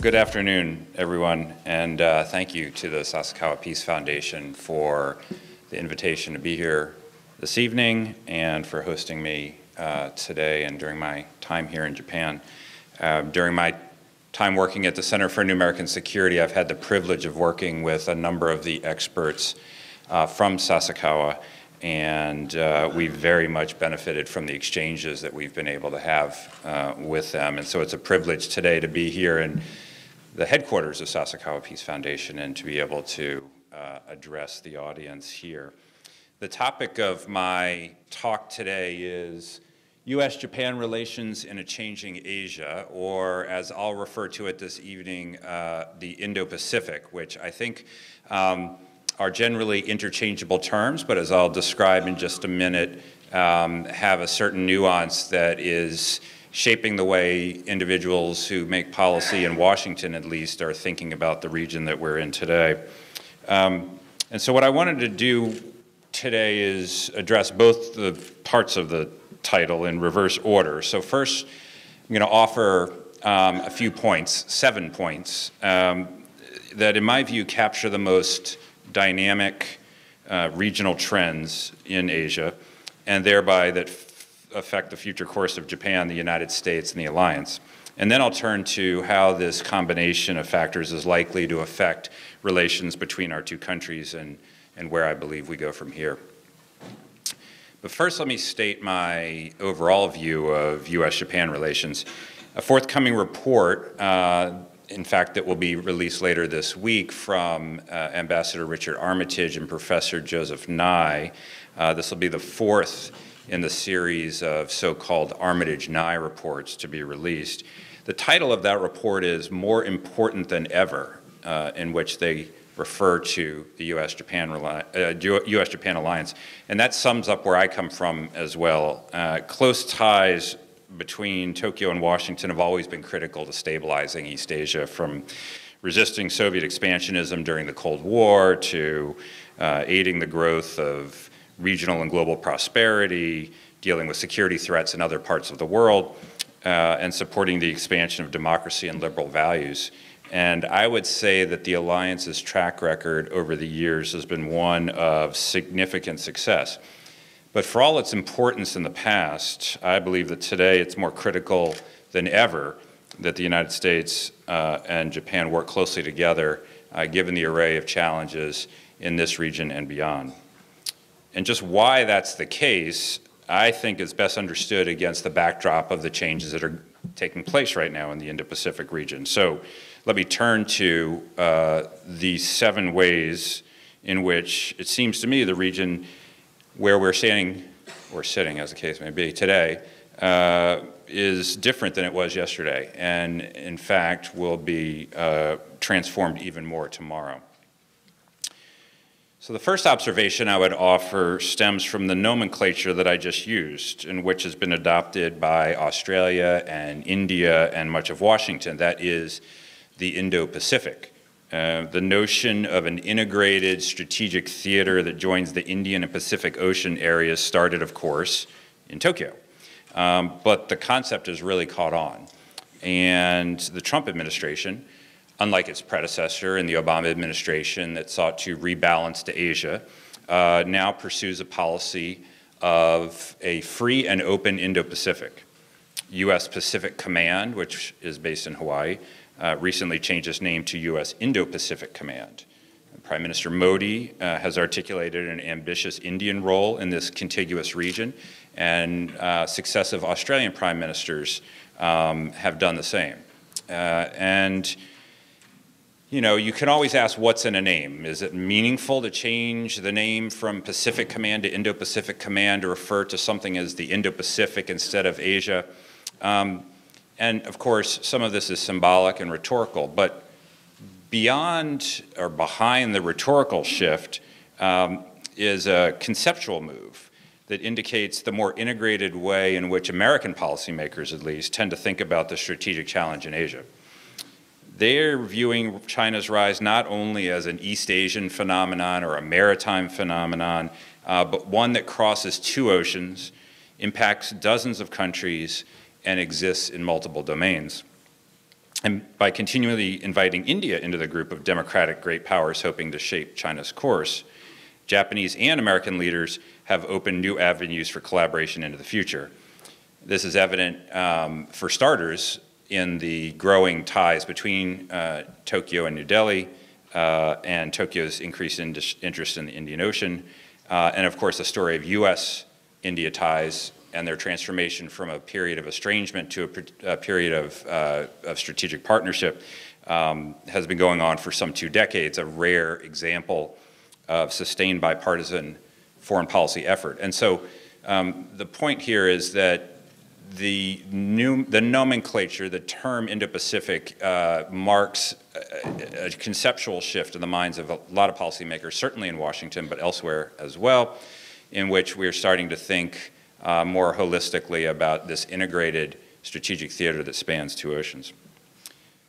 Well, good afternoon, everyone, and thank you to the Sasakawa Peace Foundation for the invitation to be here this evening and for hosting me today and during my time here in Japan. During my time working at the Center for a New American Security, I've had the privilege of working with a number of the experts from Sasakawa, and we've very much benefited from the exchanges that we've been able to have with them. And so it's a privilege today to be here in the headquarters of Sasakawa Peace Foundation and to be able to address the audience here. The topic of my talk today is U.S.-Japan relations in a changing Asia, or as I'll refer to it this evening, the Indo-Pacific, which I think are generally interchangeable terms, but as I'll describe in just a minute, have a certain nuance that is shaping the way individuals who make policy in Washington, at least, are thinking about the region that we're in today. And so what I wanted to do today is address both the parts of the title in reverse order. So first, I'm going to offer a few points, 7 points, that in my view capture the most dynamic regional trends in Asia, and thereby that affect the future course of Japan, the United States, and the alliance. And then I'll turn to how this combination of factors is likely to affect relations between our two countries and where I believe we go from here. But first, let me state my overall view of U.S.-Japan relations. A forthcoming report, in fact, that will be released later this week from Ambassador Richard Armitage and Professor Joseph Nye. This will be the fourth in the series of so-called Armitage Nye reports to be released. The title of that report is More Important Than Ever, in which they refer to the U.S.-Japan alliance. And that sums up where I come from as well. Close ties between Tokyo and Washington have always been critical to stabilizing East Asia, from resisting Soviet expansionism during the Cold War to aiding the growth of regional and global prosperity, dealing with security threats in other parts of the world, and supporting the expansion of democracy and liberal values. And I would say that the alliance's track record over the years has been one of significant success. But for all its importance in the past, I believe that today it's more critical than ever that the United States and Japan work closely together, given the array of challenges in this region and beyond. And just why that's the case, I think, is best understood against the backdrop of the changes that are taking place right now in the Indo-Pacific region. So let me turn to the 7 ways in which it seems to me the region where we're standing, or sitting as the case may be, today is different than it was yesterday, and in fact will be transformed even more tomorrow. So the first observation I would offer stems from the nomenclature that I just used, and which has been adopted by Australia and India and much of Washington. That is the Indo-Pacific. The notion of an integrated strategic theater that joins the Indian and Pacific Ocean areas started, of course, in Tokyo. But the concept has really caught on. And the Trump administration, unlike its predecessor in the Obama administration that sought to rebalance to Asia, now pursues a policy of a free and open Indo-Pacific. U.S. Pacific Command, which is based in Hawaii, recently changed its name to U.S. Indo-Pacific Command. Prime Minister Modi has articulated an ambitious Indian role in this contiguous region, and successive Australian prime ministers have done the same. And you know, you can always ask, what's in a name? Is it meaningful to change the name from Pacific Command to Indo-Pacific Command, to refer to something as the Indo-Pacific instead of Asia? And of course, some of this is symbolic and rhetorical, but beyond or behind the rhetorical shift is a conceptual move that indicates the more integrated way in which American policymakers, at least, tend to think about the strategic challenge in Asia. They're viewing China's rise not only as an East Asian phenomenon or a maritime phenomenon, but one that crosses 2 oceans, impacts dozens of countries, and exists in multiple domains. And by continually inviting India into the group of democratic great powers hoping to shape China's course, Japanese and American leaders have opened new avenues for collaboration into the future. This is evident, for starters, in the growing ties between Tokyo and New Delhi, and Tokyo's increased interest in the Indian Ocean, and of course the story of U.S.-India ties and their transformation from a period of estrangement to a period of strategic partnership has been going on for some 2 decades, a rare example of sustained bipartisan foreign policy effort. And so the point here is that the nomenclature, the term Indo-Pacific marks a conceptual shift in the minds of a lot of policymakers, certainly in Washington, but elsewhere as well, in which we're starting to think more holistically about this integrated strategic theater that spans 2 oceans.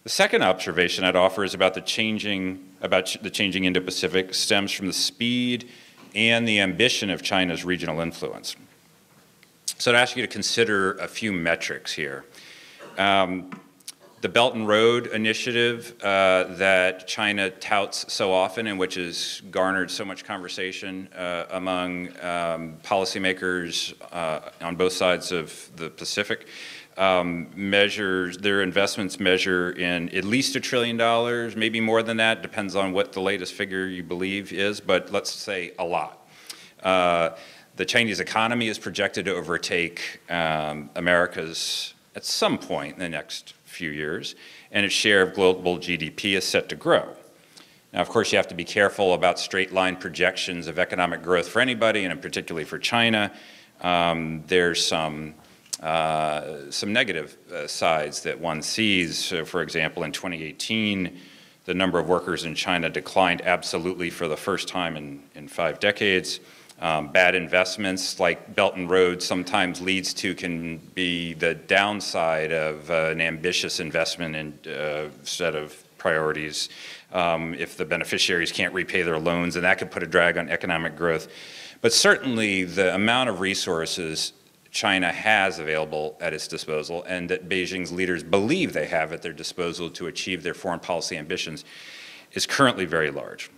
The second observation I'd offer is about the changing Indo-Pacific stems from the speed and the ambition of China's regional influence. So I'd ask you to consider a few metrics here. The Belt and Road Initiative that China touts so often and which has garnered so much conversation among policymakers on both sides of the Pacific, measures, their investments measure in at least $1 trillion, maybe more than that, depends on what the latest figure you believe is, but let's say a lot. The Chinese economy is projected to overtake America's at some point in the next few years, and its share of global GDP is set to grow. Now, of course, you have to be careful about straight line projections of economic growth for anybody, and particularly for China. There's some negative sides that one sees. So, for example, in 2018, the number of workers in China declined absolutely for the first time in 5 decades. Bad investments like Belt and Road sometimes leads to can be the downside of an ambitious investment and set of priorities if the beneficiaries can't repay their loans, and that could put a drag on economic growth. But certainly the amount of resources China has available at its disposal and that Beijing's leaders believe they have at their disposal to achieve their foreign policy ambitions is currently very large.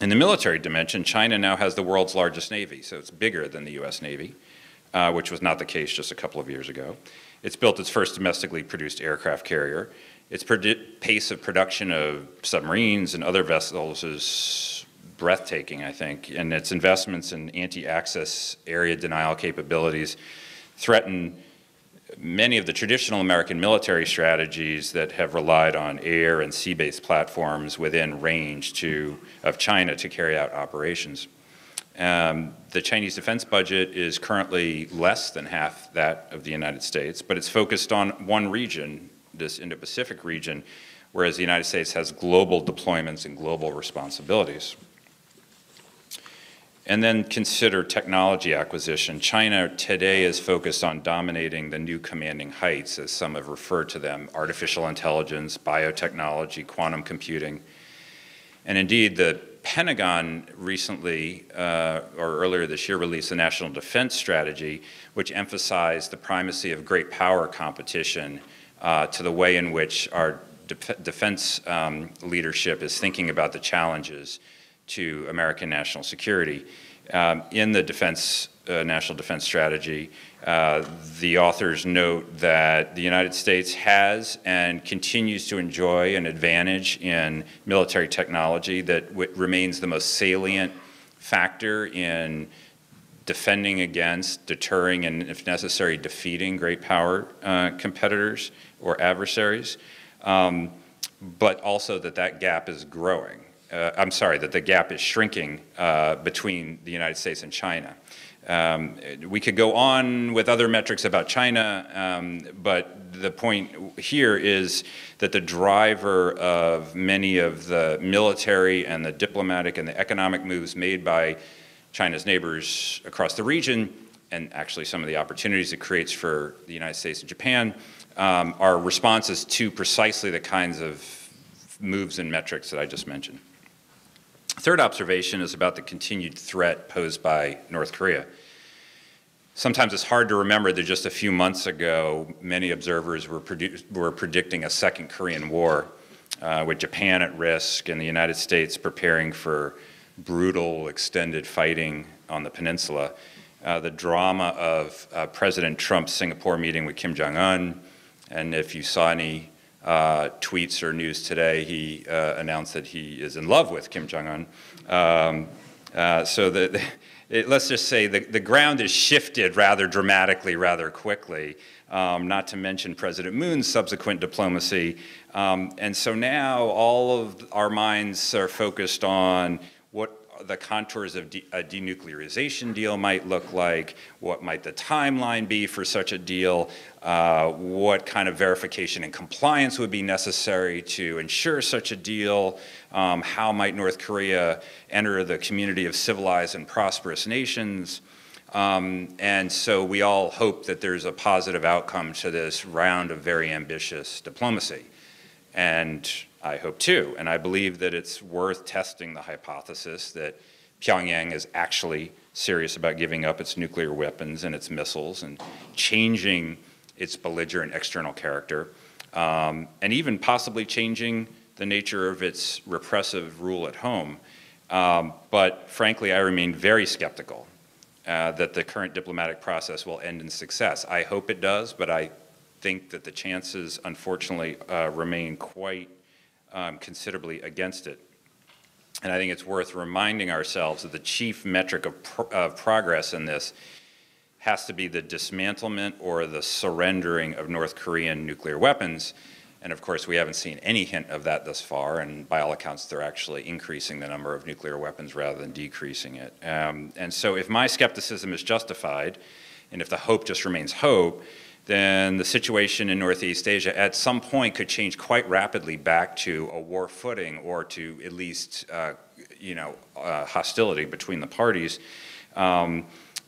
In the military dimension, China now has the world's largest navy, so it's bigger than the U.S. Navy, which was not the case just a couple of years ago. It's built its first domestically produced aircraft carrier. Its pace of production of submarines and other vessels is breathtaking, I think, and its investments in anti-access area denial capabilities threaten many of the traditional American military strategies that have relied on air and sea-based platforms within range of China to carry out operations. The Chinese defense budget is currently less than half that of the United States, but it's focused on one region, this Indo-Pacific region, whereas the United States has global deployments and global responsibilities. And then consider technology acquisition. China today is focused on dominating the new commanding heights, as some have referred to them, artificial intelligence, biotechnology, quantum computing. And indeed, the Pentagon recently, or earlier this year, released the National Defense Strategy, which emphasized the primacy of great power competition to the way in which our defense leadership is thinking about the challenges to American national security. In the defense, National Defense Strategy, the authors note that the United States has and continues to enjoy an advantage in military technology that remains the most salient factor in defending against, deterring, and if necessary, defeating great power competitors or adversaries, but also that gap is growing. I'm sorry, that the gap is shrinking between the United States and China. We could go on with other metrics about China, but the point here is that the driver of many of the military and the diplomatic and the economic moves made by China's neighbors across the region, and actually some of the opportunities it creates for the United States and Japan, are responses to precisely the kinds of moves and metrics that I just mentioned. Third observation is about the continued threat posed by North Korea. Sometimes it's hard to remember that just a few months ago, many observers were predicting a second Korean War, with Japan at risk and the United States preparing for brutal, extended fighting on the peninsula. The drama of President Trump's Singapore meeting with Kim Jong-un, and if you saw any tweets or news today, he announced that he is in love with Kim Jong-un. Let's just say the ground is shifted rather dramatically, rather quickly, not to mention President Moon's subsequent diplomacy. And so now all of our minds are focused on what the contours of a denuclearization deal might look like, what might the timeline be for such a deal, what kind of verification and compliance would be necessary to ensure such a deal, how might North Korea enter the community of civilized and prosperous nations. And so we all hope that there's a positive outcome to this round of very ambitious diplomacy. And I hope too, and I believe that it's worth testing the hypothesis that Pyongyang is actually serious about giving up its nuclear weapons and its missiles and changing its belligerent external character, and even possibly changing the nature of its repressive rule at home. But frankly, I remain very skeptical that the current diplomatic process will end in success. I hope it does, but I think that the chances, unfortunately, remain quite considerably against it. And I think it's worth reminding ourselves that the chief metric of progress in this has to be the dismantlement or the surrendering of North Korean nuclear weapons. And of course, we haven't seen any hint of that thus far, and by all accounts, they're actually increasing the number of nuclear weapons rather than decreasing it. And so if my skepticism is justified, and if the hope just remains hope, then the situation in Northeast Asia at some point could change quite rapidly back to a war footing or to at least hostility between the parties.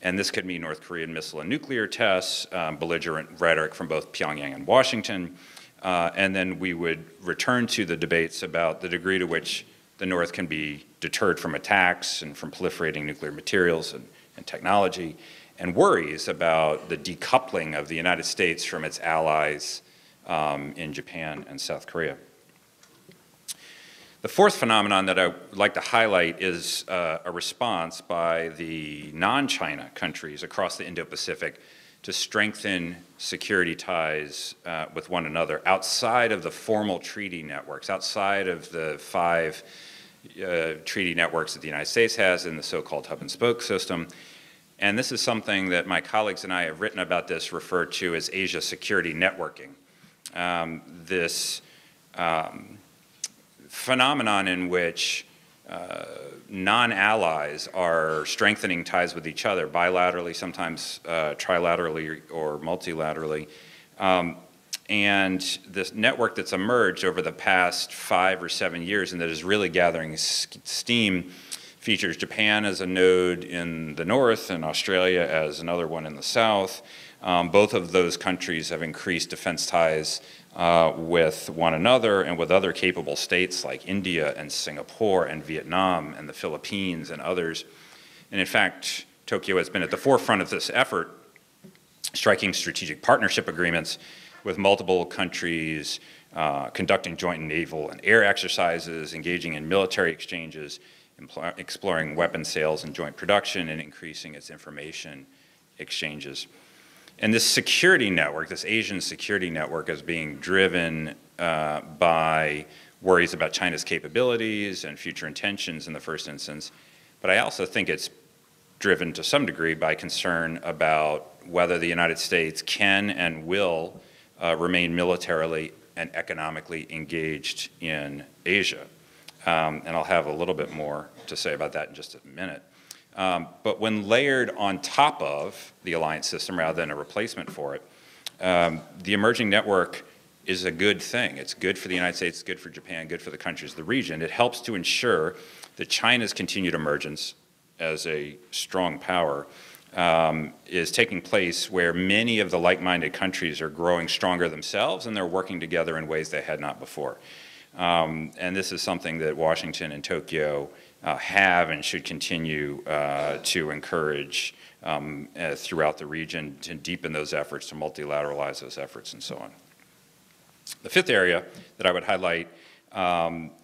And this could mean North Korean missile and nuclear tests, belligerent rhetoric from both Pyongyang and Washington, and then we would return to the debates about the degree to which the North can be deterred from attacks and from proliferating nuclear materials and technology, and worries about the decoupling of the United States from its allies in Japan and South Korea. The fourth phenomenon that I would like to highlight is a response by the non-China countries across the Indo-Pacific to strengthen security ties with one another outside of the formal treaty networks, outside of the five treaty networks that the United States has in the so-called hub and spoke system. And this is something that my colleagues and I have written about, this referred to as Asia security networking. This phenomenon in which non-allies are strengthening ties with each other, bilaterally, sometimes trilaterally or multilaterally. And this network that's emerged over the past 5 or 7 years and that is really gathering steam features Japan as a node in the north and Australia as another one in the south. Both of those countries have increased defense ties with one another and with other capable states like India and Singapore and Vietnam and the Philippines and others. And in fact, Tokyo has been at the forefront of this effort, striking strategic partnership agreements with multiple countries, conducting joint naval and air exercises, engaging in military exchanges, exploring weapon sales and joint production, and increasing its information exchanges. And this security network, this Asian security network, is being driven by worries about China's capabilities and future intentions in the first instance. But I also think it's driven to some degree by concern about whether the United States can and will remain militarily and economically engaged in Asia. And I'll have a little bit more to say about that in just a minute. But when layered on top of the alliance system rather than a replacement for it, the emerging network is a good thing. It's good for the United States, good for Japan, good for the countries of the region. It helps to ensure that China's continued emergence as a strong power is taking place where many of the like-minded countries are growing stronger themselves and they're working together in ways they had not before. And this is something that Washington and Tokyo have and should continue to encourage throughout the region, to deepen those efforts, to multilateralize those efforts, and so on. The fifth area that I would highlight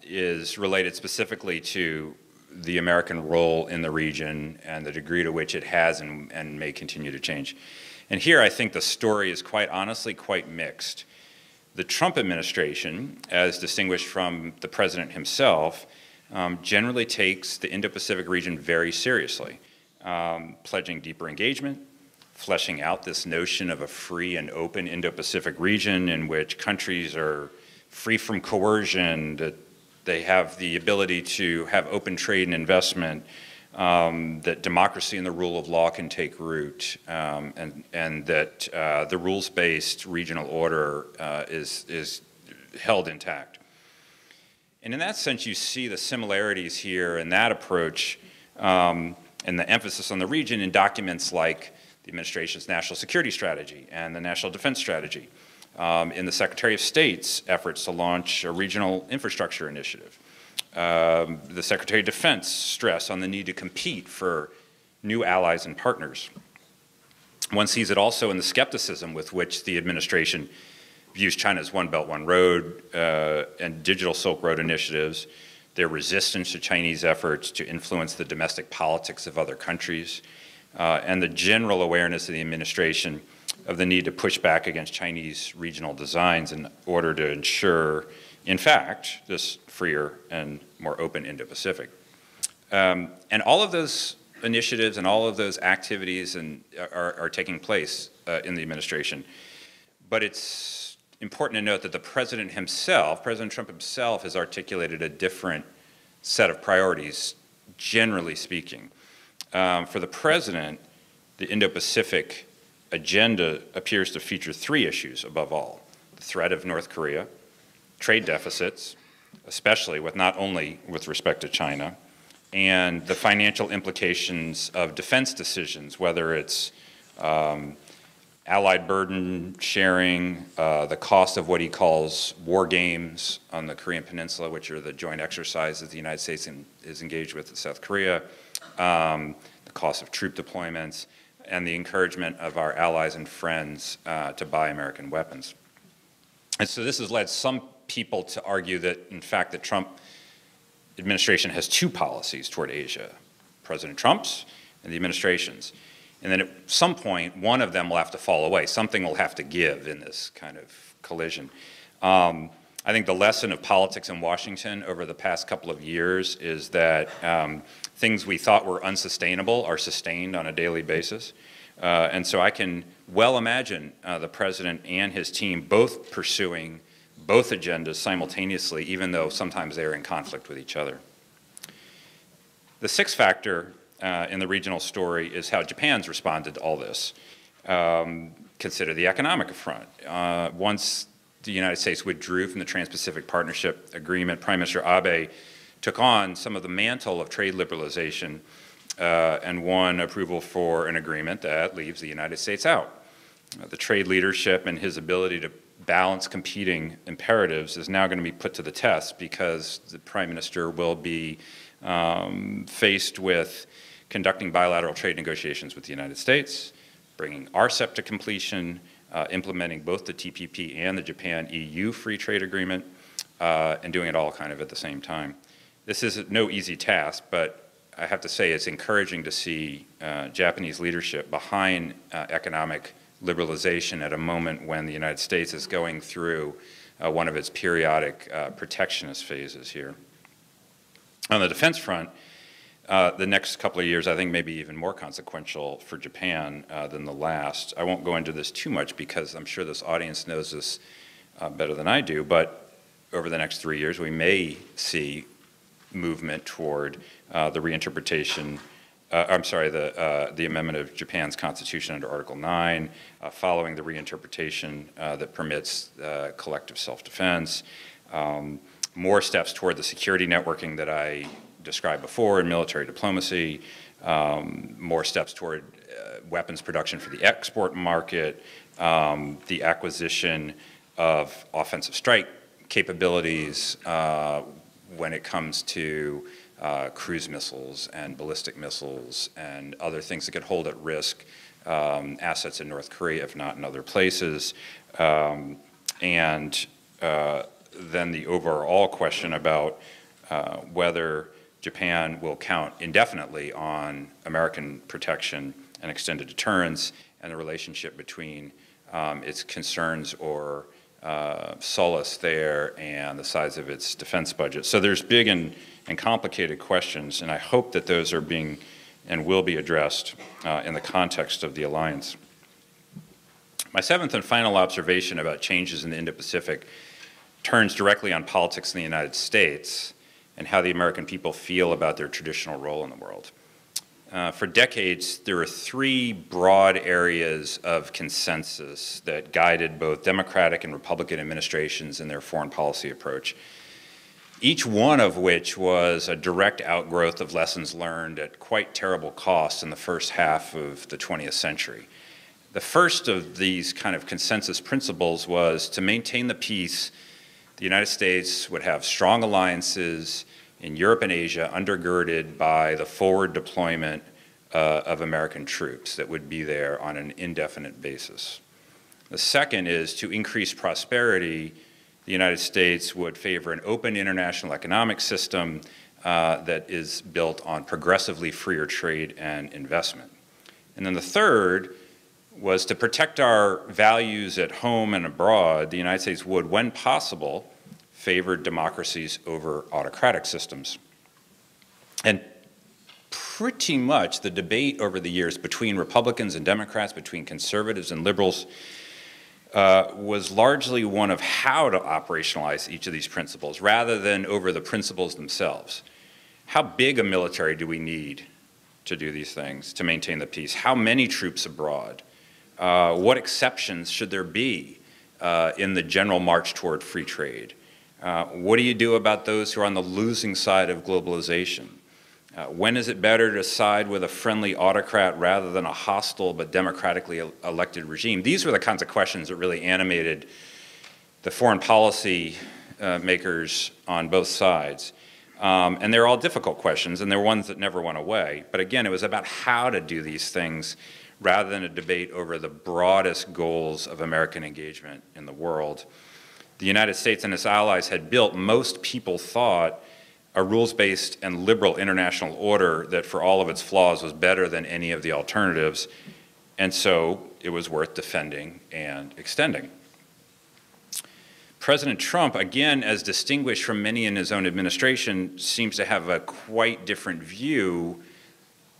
is related specifically to the American role in the region and the degree to which it has and may continue to change. And here I think the story is quite honestly quite mixed. The Trump administration, as distinguished from the president himself, generally takes the Indo-Pacific region very seriously, pledging deeper engagement, fleshing out this notion of a free and open Indo-Pacific region in which countries are free from coercion, that they have the ability to have open trade and investment, that democracy and the rule of law can take root, and that the rules-based regional order is held intact. And in that sense, you see the similarities here in that approach and the emphasis on the region in documents like the administration's national security strategy and the national defense strategy, in the Secretary of State's efforts to launch a regional infrastructure initiative. The Secretary of Defense stress on the need to compete for new allies and partners. One sees it also in the skepticism with which the administration views China's One Belt, One Road and Digital Silk Road initiatives, their resistance to Chinese efforts to influence the domestic politics of other countries, and the general awareness of the administration of the need to push back against Chinese regional designs in order to ensure, in fact, this freer and more open Indo-Pacific. And all of those initiatives and all of those activities are taking place in the administration. But it's important to note that the president himself, President Trump himself, has articulated a different set of priorities, generally speaking. For the president, the Indo-Pacific agenda appears to feature three issues above all: the threat of North Korea, trade deficits, especially with not only with respect to China, and the financial implications of defense decisions, whether it's allied burden sharing, the cost of what he calls war games on the Korean Peninsula, which are the joint exercises the United States is engaged with South Korea, the cost of troop deployments, and the encouragement of our allies and friends to buy American weapons. And so this has led some people to argue that, in fact, the Trump administration has two policies toward Asia, President Trump's and the administration's. And then at some point, one of them will have to fall away. Something will have to give in this kind of collision. I think the lesson of politics in Washington over the past couple of years is that things we thought were unsustainable are sustained on a daily basis. And so I can well imagine the president and his team both pursuing both agendas simultaneously, even though sometimes they are in conflict with each other. The sixth factor in the regional story is how Japan's responded to all this. Consider the economic affront. Once the United States withdrew from the Trans-Pacific Partnership Agreement, Prime Minister Abe took on some of the mantle of trade liberalization and won approval for an agreement that leaves the United States out. The trade leadership and his ability to balance competing imperatives is now going to be put to the test, because the Prime Minister will be faced with conducting bilateral trade negotiations with the United States, bringing RCEP to completion, implementing both the TPP and the Japan-EU free trade agreement, and doing it all kind of at the same time. This is no easy task, but I have to say it's encouraging to see Japanese leadership behind economic liberalization at a moment when the United States is going through one of its periodic protectionist phases here. On the defense front, the next couple of years I think may be even more consequential for Japan than the last. I won't go into this too much because I'm sure this audience knows this better than I do, but over the next 3 years we may see movement toward the reinterpretation, the amendment of Japan's constitution under Article 9, following the reinterpretation that permits collective self-defense, more steps toward the security networking that I described before in military diplomacy, more steps toward weapons production for the export market, the acquisition of offensive strike capabilities, when it comes to cruise missiles and ballistic missiles and other things that could hold at risk assets in North Korea, if not in other places. Then the overall question about whether Japan will count indefinitely on American protection and extended deterrence, and the relationship between its concerns or solace there and the size of its defense budget. So there's big and complicated questions, and I hope that those are being and will be addressed in the context of the alliance. My seventh and final observation about changes in the Indo-Pacific turns directly on politics in the United States and how the American people feel about their traditional role in the world. For decades, there were three broad areas of consensus that guided both Democratic and Republican administrations in their foreign policy approach, each one of which was a direct outgrowth of lessons learned at quite terrible cost in the first half of the 20th century. The first of these kind of consensus principles was to maintain the peace, the United States would have strong alliances in Europe and Asia, undergirded by the forward deployment of American troops that would be there on an indefinite basis. The second is to increase prosperity. The United States would favor an open international economic system that is built on progressively freer trade and investment. And then the third was to protect our values at home and abroad. The United States would, when possible, favored democracies over autocratic systems. And pretty much the debate over the years between Republicans and Democrats, between conservatives and liberals, was largely one of how to operationalize each of these principles rather than over the principles themselves. How big a military do we need to do these things, to maintain the peace? How many troops abroad? What exceptions should there be in the general march toward free trade? What do you do about those who are on the losing side of globalization? When is it better to side with a friendly autocrat rather than a hostile but democratically elected regime? These were the kinds of questions that really animated the foreign policy makers on both sides. And they're all difficult questions, and they're ones that never went away. But again, it was about how to do these things rather than a debate over the broadest goals of American engagement in the world. The United States and its allies had built, most people thought, a rules-based and liberal international order that, for all of its flaws, was better than any of the alternatives, and so it was worth defending and extending. President Trump, again, as distinguished from many in his own administration, seems to have a quite different view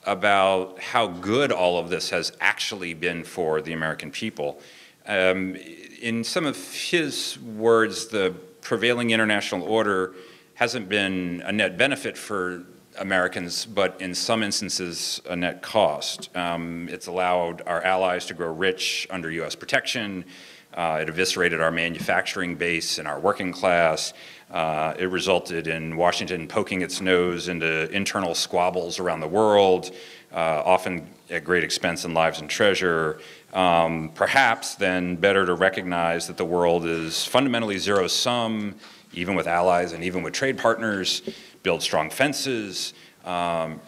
about how good all of this has actually been for the American people. In some of his words, the prevailing international order hasn't been a net benefit for Americans, but in some instances, a net cost. It's allowed our allies to grow rich under U.S. protection. It eviscerated our manufacturing base and our working class. It resulted in Washington poking its nose into internal squabbles around the world, often at great expense in lives and treasure. Perhaps then better to recognize that the world is fundamentally zero-sum, even with allies and even with trade partners, build strong fences,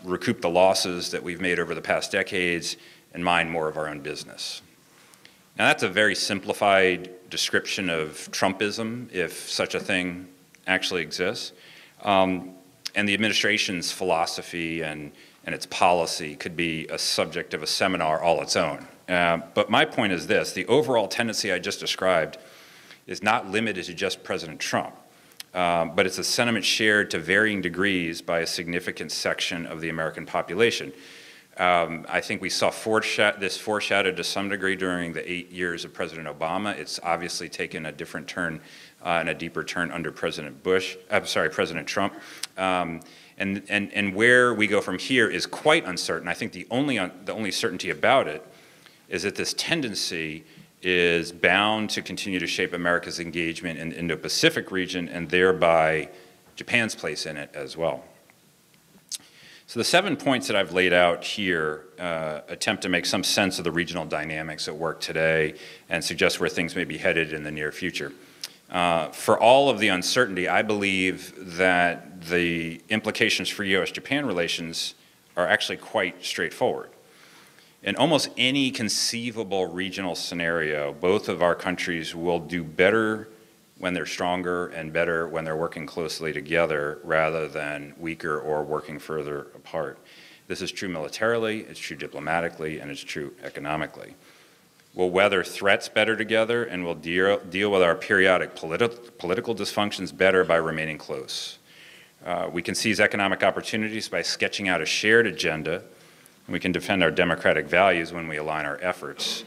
recoup the losses that we've made over the past decades, and mind more of our own business. Now that's a very simplified description of Trumpism, if such a thing actually exists. And the administration's philosophy and its policy could be a subject of a seminar all its own. But my point is this: the overall tendency I just described is not limited to just President Trump, but it's a sentiment shared to varying degrees by a significant section of the American population. I think we saw this foreshadowed to some degree during the 8 years of President Obama. It's obviously taken a different turn and a deeper turn under President Trump. And where we go from here is quite uncertain. I think the only certainty about it is that this tendency is bound to continue to shape America's engagement in the Indo-Pacific region and thereby Japan's place in it as well. So the 7 points that I've laid out here attempt to make some sense of the regional dynamics at work today and suggest where things may be headed in the near future. For all of the uncertainty, I believe that the implications for U.S.-Japan relations are actually quite straightforward. In almost any conceivable regional scenario, both of our countries will do better when they're stronger and better when they're working closely together rather than weaker or working further apart. This is true militarily, it's true diplomatically, and it's true economically. We'll weather threats better together, and we'll deal with our periodic political dysfunctions better by remaining close. We can seize economic opportunities by sketching out a shared agenda, and we can defend our democratic values when we align our efforts.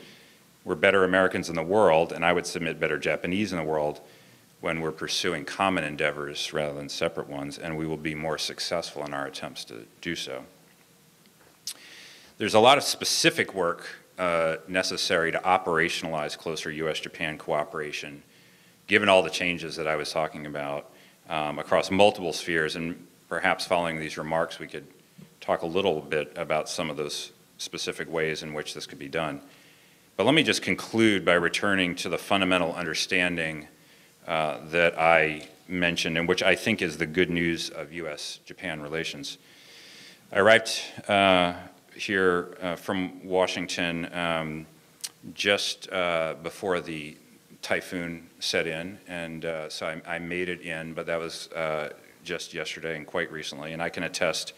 We're better Americans in the world, and I would submit better Japanese in the world, when we're pursuing common endeavors rather than separate ones, and we will be more successful in our attempts to do so. There's a lot of specific work necessary to operationalize closer U.S.-Japan cooperation, given all the changes that I was talking about across multiple spheres, and perhaps following these remarks, we could talk a little bit about some of those specific ways in which this could be done. But let me just conclude by returning to the fundamental understanding that I mentioned, and which I think is the good news of U.S.-Japan relations. I arrived here from Washington just before the typhoon set in, and so I made it in, but that was just yesterday and quite recently, and I can attest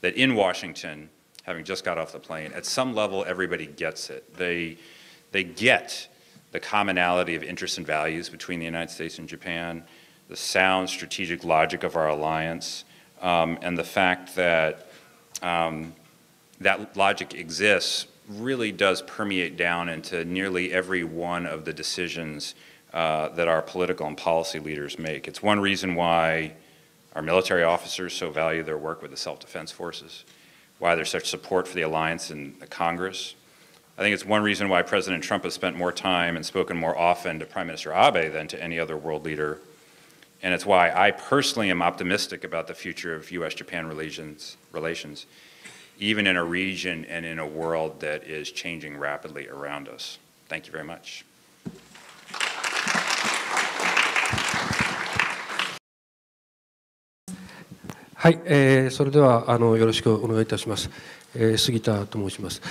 that in Washington, having just got off the plane, at some level everybody gets it. They get the commonality of interests and values between the United States and Japan, the sound strategic logic of our alliance, and the fact that that logic exists really does permeate down into nearly every one of the decisions that our political and policy leaders make. It's one reason why our military officers so value their work with the self-defense forces, why there's such support for the alliance in the Congress. I think it's one reason why President Trump has spent more time and spoken more often to Prime Minister Abe than to any other world leader. And it's why I personally am optimistic about the future of U.S.-Japan relations, even in a region and in a world that is changing rapidly around us. Thank you very much. Hi, それではよろしくお願いいたします。杉田と申します。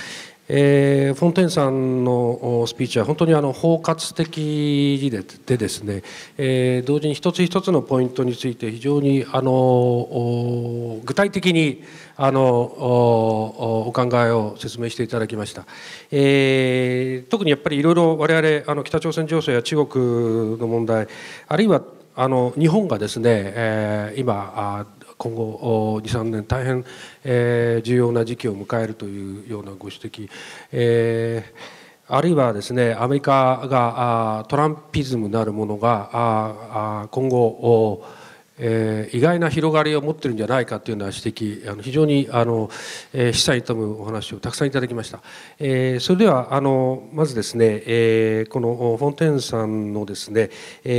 フォンテンさんのスピーチは本当に包括的でですね、同時に一つ一つのポイントについて非常に具体的にお考えを説明していただきました。特にやっぱりいろいろ我々北朝鮮情勢や中国の問題、あるいは日本がですね、今後 2,3 年大変重要な時期を迎えるというようなご指摘、あるいはですねアメリカがトランピズムなるものが今後意外な広がりを持っているんじゃないかというような指摘、非常に示唆に富むお話をたくさんいただきました。それではまずですね、このフォンテンさんのですね、スピ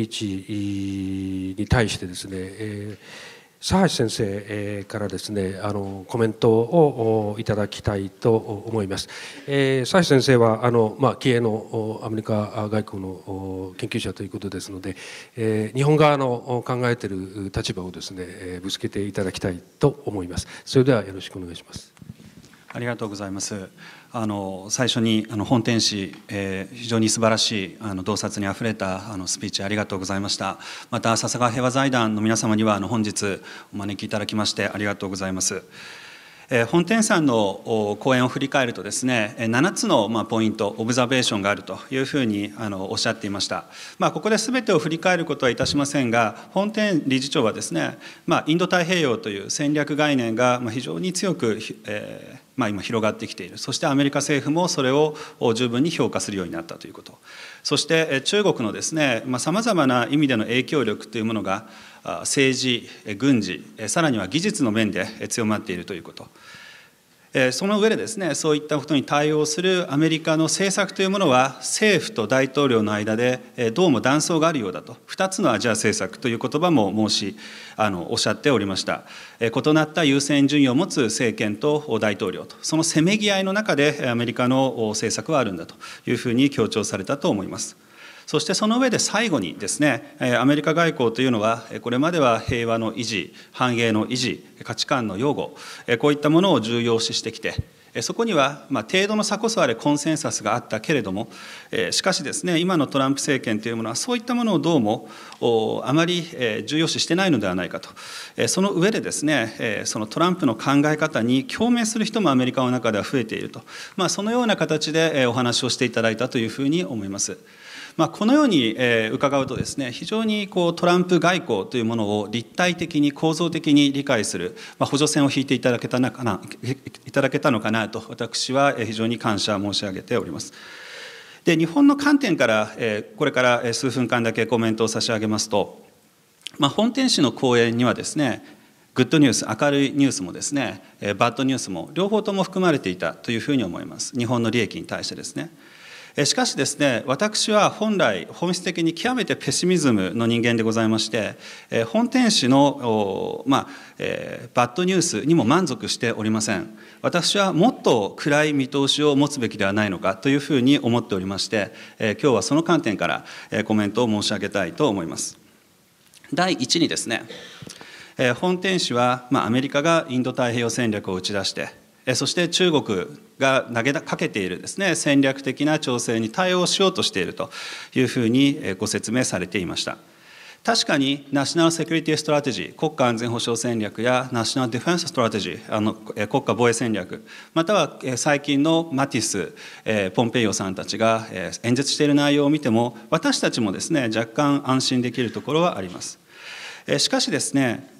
ーチに対してですね、佐橋先生からですね、コメントをいただきたいと思います。佐橋先生は気鋭のアメリカ外交の研究者ということですので、日本側の考えている立場をですね、ぶつけていただきたいと思います。それではよろしくお願いします。ありがとうございます。最初に本天使、非常に素晴らしい洞察にあふれたスピーチありがとうございました。また笹川平和財団の皆様には本日お招きいただきましてありがとうございます。本天使さんの講演を振り返るとですね、7つのポイント、オブザベーションがあるというふうにおっしゃっていました。ここで全てを振り返ることはいたしませんが、本天理事長はですね、インド太平洋という戦略概念が非常に強く、今広がってきている。そしてアメリカ政府もそれを十分に評価するようになったということ。そして中国のですね、様々な意味での影響力というものが政治、軍事、さらには技術の面で強まっているということ。その上でですね、そういったことに対応するアメリカの政策というものは、政府と大統領の間でどうも断層があるようだと、2つのアジア政策という言葉もおっしゃっておりました。異なった優先順位を持つ政権と大統領と、そのせめぎ合いの中でアメリカの政策はあるんだというふうに強調されたと思います。そしてその上で最後にですね、アメリカ外交というのは、これまでは平和の維持、繁栄の維持、価値観の擁護、こういったものを重要視してきて、そこには、程度の差こそあれコンセンサスがあったけれども、しかしですね、今のトランプ政権というものは、そういったものをどうもあまり重要視してないのではないかと、その上でですね、そのトランプの考え方に共鳴する人もアメリカの中では増えていると、そのような形でお話をしていただいたというふうに思います。このように伺うとですね、非常にこうトランプ外交というものを立体的に構造的に理解する、補助線を引いていただけたのかなと、私は非常に感謝申し上げております。で、日本の観点から、これから数分間だけコメントを差し上げますと、本店主の講演にはですね、グッドニュース、明るいニュースもですね、バッドニュースも両方とも含まれていたというふうに思います。日本の利益に対してですね。しかしですね、私は本来、本質的に極めてペシミズムの人間でございまして、本店主の、バッドニュースにも満足しておりません。私はもっと暗い見通しを持つべきではないのかというふうに思っておりまして、今日はその観点からコメントを申し上げたいと思います。第一にですね、本店主は、アメリカがインド太平洋戦略を打ち出して、そして中国が投げかけているですね、戦略的な調整に対応しようとしているというふうにご説明されていました。確かにナショナルセキュリティストラテジー、国家安全保障戦略やナショナルディフェンスストラテジー、国家防衛戦略、または最近のマティス、ポンペイオさんたちが演説している内容を見ても、私たちもですね、若干安心できるところはあります。しかしですね、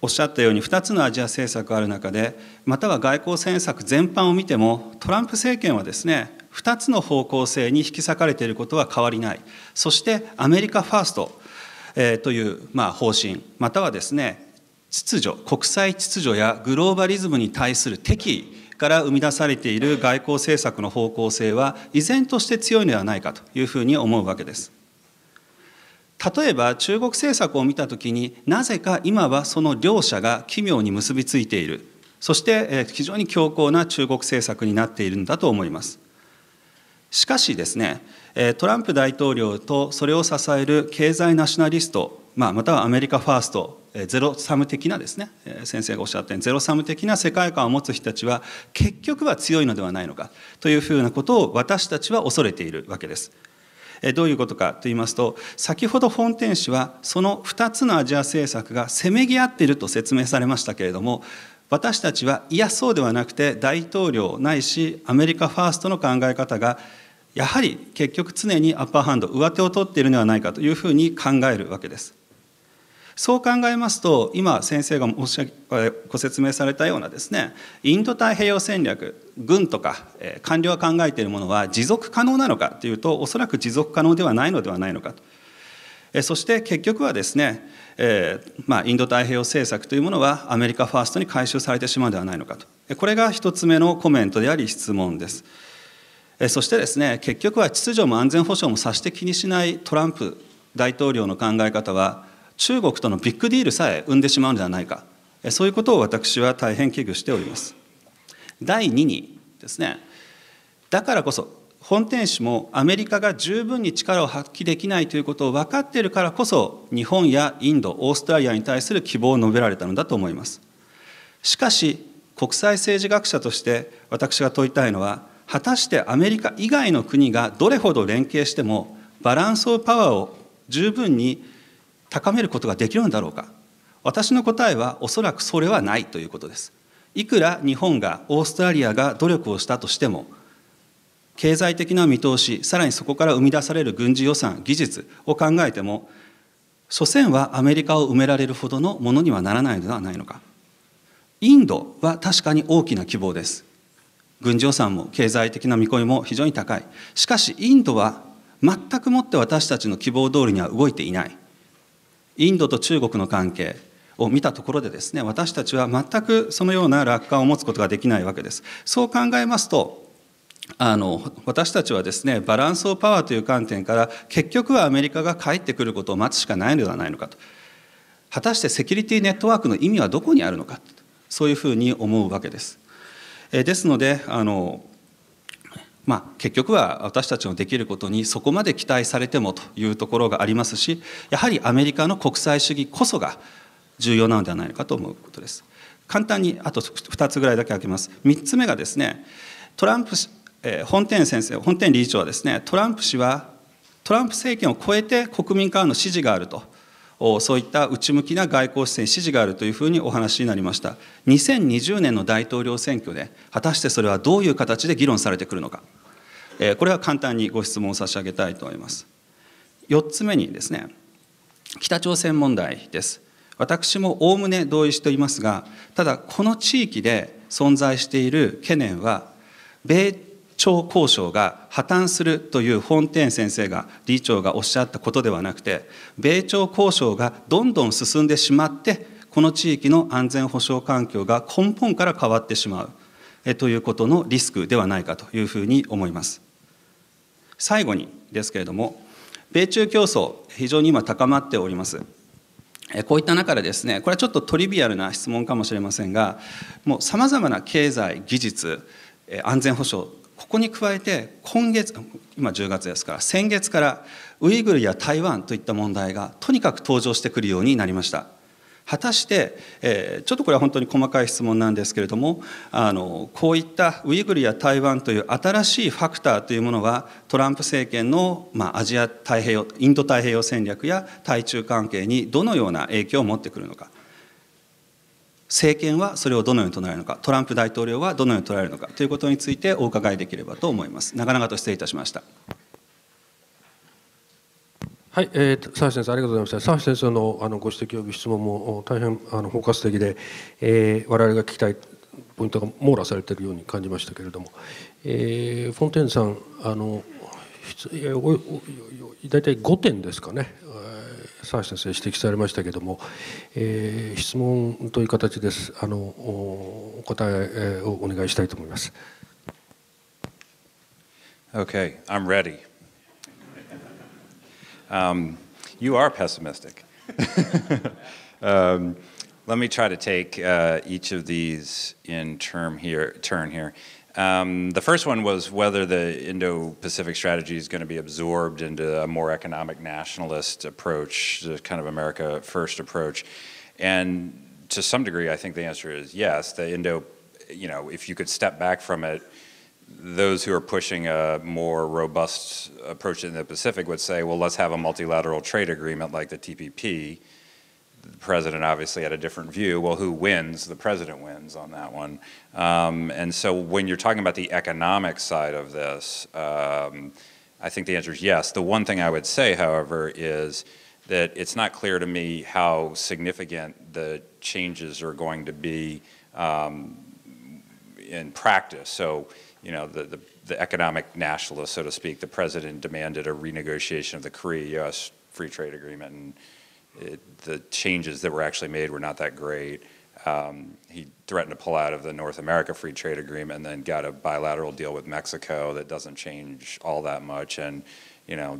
おっしゃったように2つのアジア政策がある中で、または外交政策全般を見ても、トランプ政権はですね、2つの方向性に引き裂かれていることは変わりない。そしてアメリカファーストという方針、またはですね、秩序、国際秩序やグローバリズムに対する敵意から生み出されている外交政策の方向性は依然として強いのではないかというふうに思うわけです。例えば中国政策を見たときに、なぜか今はその両者が奇妙に結びついている、そして非常に強硬な中国政策になっているんだと思います。しかしですね、トランプ大統領とそれを支える経済ナショナリスト、またはアメリカファースト、ゼロサム的なですね、先生がおっしゃったようにゼロサム的な世界観を持つ人たちは結局は強いのではないのかというふうなことを私たちは恐れているわけです。どういうことかと言いますと、先ほど本店主はその2つのアジア政策がせめぎ合っていると説明されましたけれども、私たちはいやそうではなくて、大統領ないしアメリカファーストの考え方がやはり結局常にアッパーハンド、上手を取っているのではないかというふうに考えるわけです。そう考えますと、今先生がご説明されたようなですね、インド太平洋戦略、軍とか官僚が考えているものは持続可能なのかというと、おそらく持続可能ではないのではないのかと。そして結局はですね、インド太平洋政策というものはアメリカファーストに回収されてしまうのではないのかと。これが一つ目のコメントであり質問です。そしてですね、結局は秩序も安全保障もさして気にしないトランプ大統領の考え方は、中国とのビッグディールさえ生んでしまうのではないか、そういうことを私は大変危惧しております。第2にですね、だからこそ、本店主もアメリカが十分に力を発揮できないということを分かっているからこそ、日本やインド、オーストラリアに対する希望を述べられたのだと思います。しかし、国際政治学者として私が問いたいのは、果たしてアメリカ以外の国がどれほど連携しても、バランス・オブ・パワーを十分に高めることができるのだろうか。私の答えはおそらくそれはないということです。いくら日本がオーストラリアが努力をしたとしても、経済的な見通し、さらにそこから生み出される軍事予算、技術を考えても、所詮はアメリカを埋められるほどのものにはならないのではないのか。インドは確かに大きな希望です。軍事予算も経済的な見込みも非常に高い。しかしインドは全くもって私たちの希望通りには動いていない。インドと中国の関係を見たところでですね、私たちは全くそのような楽観を持つことができないわけです。そう考えますと、私たちはですね、バランス・オブ・パワーという観点から、結局はアメリカが帰ってくることを待つしかないのではないのかと。果たしてセキュリティネットワークの意味はどこにあるのか、そういうふうに思うわけです。ですので、結局は私たちのできることにそこまで期待されてもというところがありますし、やはりアメリカの国際主義こそが重要なのではないかと思うことです。簡単にあと2つぐらいだけ開けます。3つ目がですね、トランプ本店理事長はですね、トランプ政権を超えて国民からの支持があると、そういった内向きな外交姿勢に支持があるというふうにお話になりました。2020年の大統領選挙で、果たしてそれはどういう形で議論されてくるのか、これは簡単にご質問を差し上げたいと思います。4つ目にですね、北朝鮮問題です。私もおおむね同意していますが、ただこの地域で存在している懸念は、米朝交渉が破綻するというフォンテーン先生が理事長がおっしゃったことではなくて、米朝交渉がどんどん進んでしまってこの地域の安全保障環境が根本から変わってしまうということのリスクではないかというふうに思います。最後にですけれども、米中競争非常に今高まっております。こういった中でですね、これはちょっとトリビアルな質問かもしれませんが、もうさまざまな経済、技術、安全保障、ここに加えて今10月ですから、先月からウイグルや台湾といった問題がとにかく登場してくるようになりました。果たして、ちょっとこれは本当に細かい質問なんですけれども、こういったウイグルや台湾という新しいファクターというものは、トランプ政権の、インド太平洋戦略や対中関係にどのような影響を持ってくるのか、政権はそれをどのように捉えるのか、トランプ大統領はどのように捉えるのかということについてお伺いできればと思います。長々と失礼いたしました。はい、沢橋先生、ありがとうございました。沢橋先生のご指摘及び質問も大変包括的で、我々が聞きたいポイントが網羅されているように感じましたけれども、フォンテーンさん、大体5点ですかね、沢橋先生指摘されましたけれども、質問という形です。お答えをお願いしたいと思います。Okay, I'm ready.You are pessimistic. Let me try to take each of these in turn here. The first one was whether the Indo-Pacific strategy is going to be absorbed into a more economic nationalist approach, the kind of America first approach. And to some degree, I think the answer is yes. The Indo, if you could step back from it, those who are pushing a more robust approach in the Pacific would say, well, let's have a multilateral trade agreement like the TPP. The president obviously had a different view. Well, who wins? The president wins on that one. And so when you're talking about the economic side of this, I think the answer is yes. The one thing I would say, however, is that it's not clear to me how significant the changes are going to be in practice. So, the economic nationalists, so to speak, the president demanded a renegotiation of the Korea-U.S. free trade agreement, and the changes that were actually made were not that great. He threatened to pull out of the North America free trade agreement and then got a bilateral deal with Mexico that doesn't change all that much and,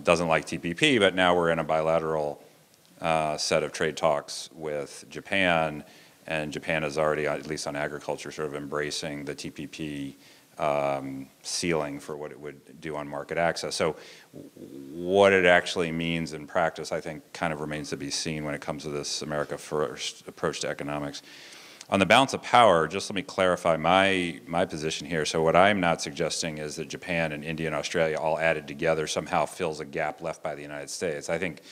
doesn't like TPP, but now we're in a bilateral set of trade talks with Japan, and Japan is already, at least on agriculture, sort of embracing the TPP ceiling for what it would do on market access. So what it actually means in practice, I think, kind of remains to be seen when it comes to this America first approach to economics. On the balance of power, just let me clarify my position here. So what I'm not suggesting is that Japan and India and Australia all added together somehow fills a gap left by the United States. I think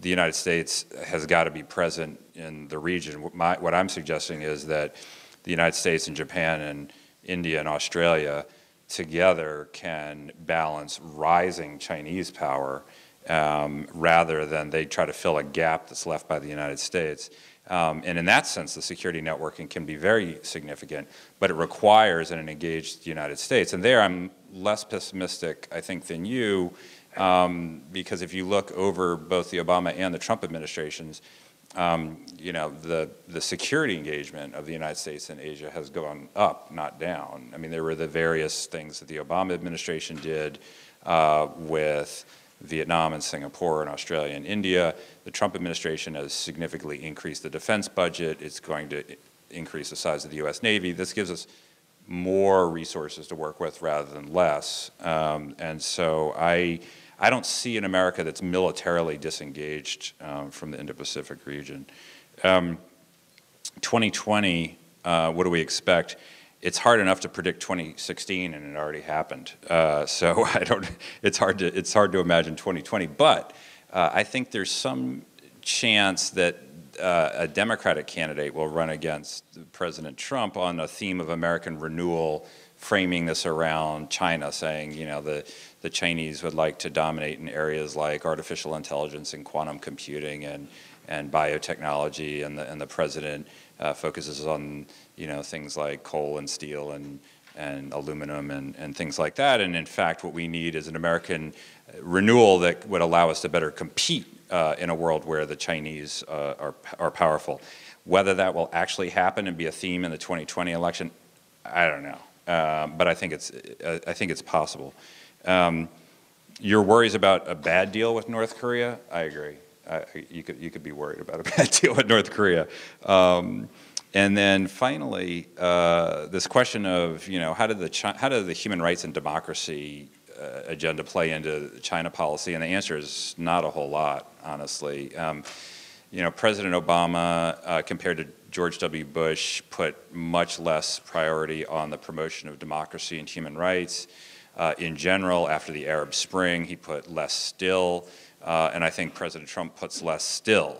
the United States has got to be present in the region. What I'm suggesting is that the United States and Japan and India and Australia together can balance rising Chinese power rather than they try to fill a gap that's left by the United States. And in that sense, the security networking can be very significant, but it requires an engaged United States. And there I'm less pessimistic, I think, than you, because if you look over both the Obama and the Trump administrations, the security engagement of the United States in Asia has gone up, not down. I mean, there were the various things that the Obama administration did with Vietnam and Singapore and Australia and India. The Trump administration has significantly increased the defense budget. It's going to increase the size of the U.S. Navy. This gives us more resources to work with rather than less. And so I don't see an America that's militarily disengaged from the Indo-Pacific region. 2020, what do we expect? It's hard enough to predict 2016, and it already happened. So I don't. It's hard to imagine 2020. But I think there's some chance that a Democratic candidate will run against President Trump on the theme of American renewal, framing this around China, saying, you know, the Chinese would like to dominate in areas like artificial intelligence and quantum computing and biotechnology, and the president focuses on, you know, things like coal and steel and aluminum and things like that. And in fact, what we need is an American renewal that would allow us to better compete in a world where the Chinese are powerful. Whether that will actually happen and be a theme in the 2020 election, I don't know. But I think it's possible. Your worries about a bad deal with North Korea, I agree. You could be worried about a bad deal with North Korea. And then finally, this question of, you know, how did the human rights and democracy agenda play into China policy? And the answer is not a whole lot, honestly. You know, President Obama, compared to George W. Bush, put much less priority on the promotion of democracy and human rights. In general, after the Arab Spring, he put less still, and I think President Trump puts less still.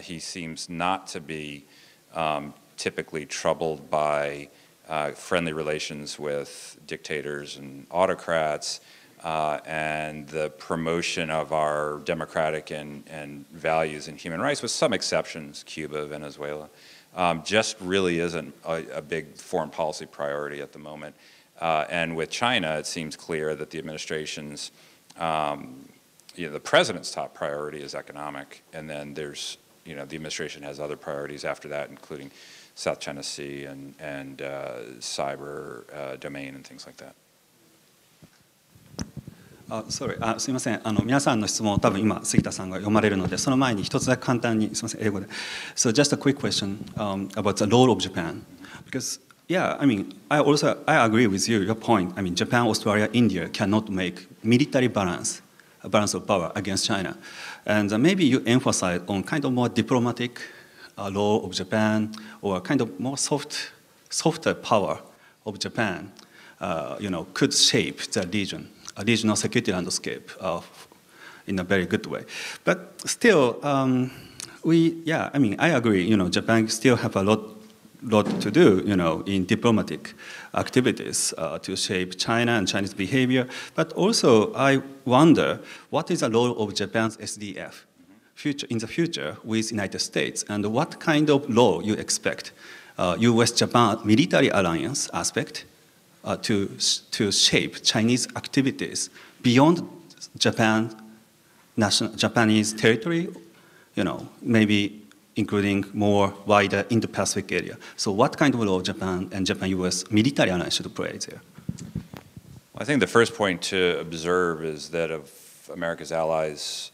He seems not to be typically troubled by friendly relations with dictators and autocrats, and the promotion of our democratic and values and human rights, with some exceptions, Cuba, Venezuela, just really isn't a big foreign policy priority at the moment. And with China, it seems clear that the administration's, you know, the president's top priority is economic, and then there's, you know, the administration has other priorities after that, including South China Sea and cyber domain and things like that. Sorry, すみません。皆さんの質問を多分今杉田さんが読まれるので、その前に一つだけ簡単にすみません英語で。So just a quick question about the role of Japan, because yeah, I mean, I agree with you, your point. I mean, Japan, Australia, India cannot make military balance. A balance of power against China, and maybe you emphasize on kind of more diplomatic role of Japan, or kind of more softer power of Japan. You know, could shape the region, a regional security landscape in a very good way. But still, yeah, I mean, I agree. You know, Japan still have a lot to do, you know, in diplomatic activities to shape China and Chinese behavior. But also, I wonder what is the role of Japan's SDF in the future with United States, and what kind of role you expect U.S.-Japan military alliance aspect to shape Chinese activities beyond Japanese territory, you know, maybe including more wider Indo-Pacific area. So what kind of role Japan and Japan-U.S. military alliance should play there? Well, I think the first point to observe is that of America's allies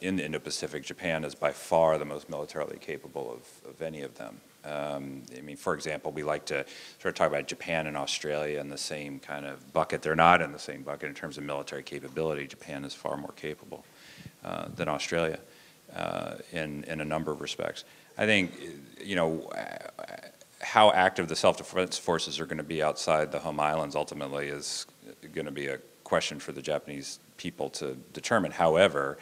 in the Indo-Pacific, Japan is by far the most militarily capable of any of them. I mean, for example, we like to sort of talk about Japan and Australia in the same kind of bucket. They're not in the same bucket in terms of military capability. Japan is far more capable than Australia. In a number of respects. I think, you know, how active the self-defense forces are going to be outside the home islands ultimately is going to be a question for the Japanese people to determine. However,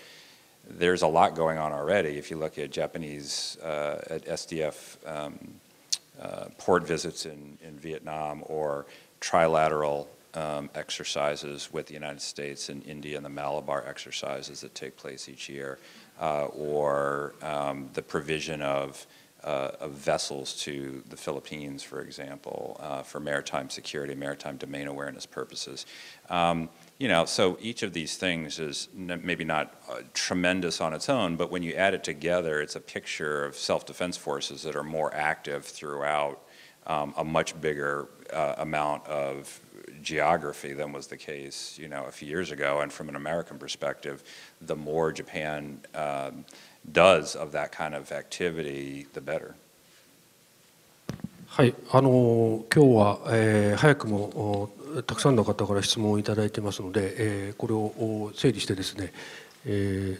there's a lot going on already. If you look at Japanese at SDF port visits in Vietnam, or trilateral exercises with the United States and India, and the Malabar exercises that take place each year, or the provision of vessels to the Philippines, for example, for maritime security, maritime domain awareness purposes. You know, so each of these things is maybe not tremendous on its own, but when you add it together, it's a picture of self-defense forces that are more active throughout a much bigger amount of geography than was the case, you know, a few years ago. And from an American perspective, the more Japan does of that kind of activity, the better. はい、今日は、早くもたくさんの方から質問をいただいてますので、これを整理してですね、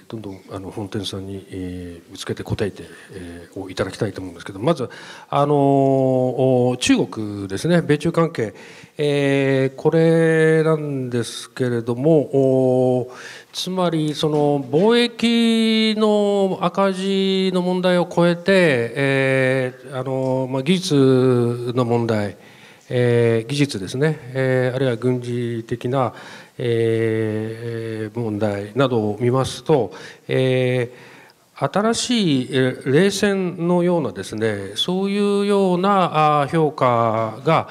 どんどん本店さんに、ぶつけて答えて、をいただきたいと思うんですけど、まず中国ですね、米中関係、これなんですけれども、つまりその貿易の赤字の問題を超えて、技術の問題、技術ですね、あるいは軍事的な問題などを見ますと、新しい冷戦のようなですね、そういうような評価が、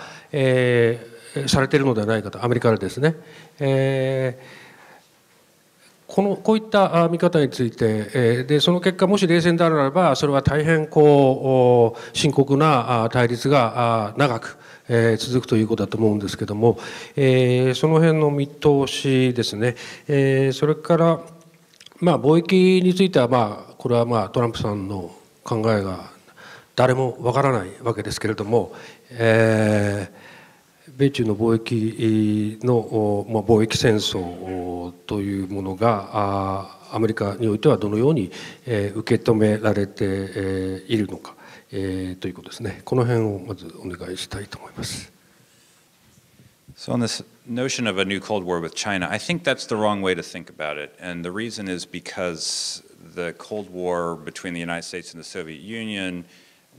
されているのではないかと、アメリカでですね、こういった見方についてで、その結果もし冷戦であるならば、それは大変こう深刻な対立が長く続くということだと思うんですけども、その辺の見通しですね。それから、まあ、貿易については、まあ、これはまあトランプさんの考えが誰もわからないわけですけれども、米中の貿易戦争というものがアメリカにおいてはどのように受け止められているのか。ということですね。この辺をまずお願いしたいと思います。So on this notion of a new Cold War with China, I think that's the wrong way to think about it. And the reason is because the Cold War between the United States and the Soviet Union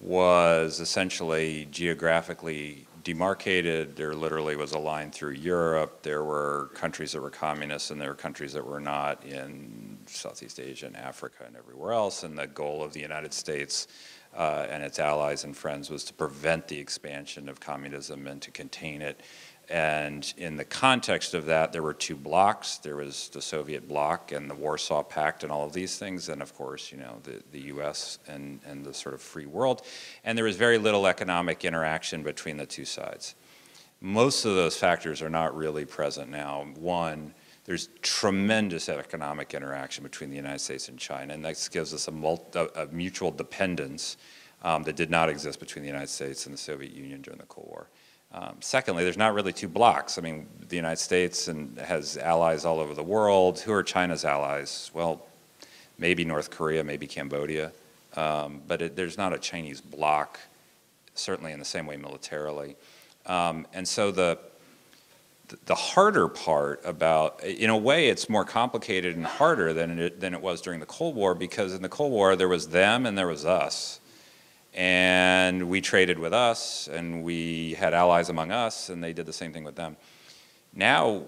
was essentially geographically demarcated. There literally was a line through Europe. There were countries that were communist and there were countries that were not in Southeast Asia and Africa and everywhere else. And the goal of the United States and its allies and friends was to prevent the expansion of communism and to contain it. And in the context of that, there were two blocks. There was the Soviet bloc and the Warsaw Pact and all of these things, and of course, you know, the U.S. and the sort of free world. And there was very little economic interaction between the two sides. Most of those factors are not really present now. One, there's tremendous economic interaction between the United States and China, and that gives us a mutual dependence that did not exist between the United States and the Soviet Union during the Cold War. Secondly, there's not really two blocks. I mean, the United States has allies all over the world. Who are China's allies? Well, maybe North Korea, maybe Cambodia, but there's not a Chinese bloc, certainly in the same way militarily. And so the harder part about, in a way, it's more complicated and harder than it was during the Cold War, because in the Cold War there was them and there was us, and we traded with us and we had allies among us and they did the same thing with them. Now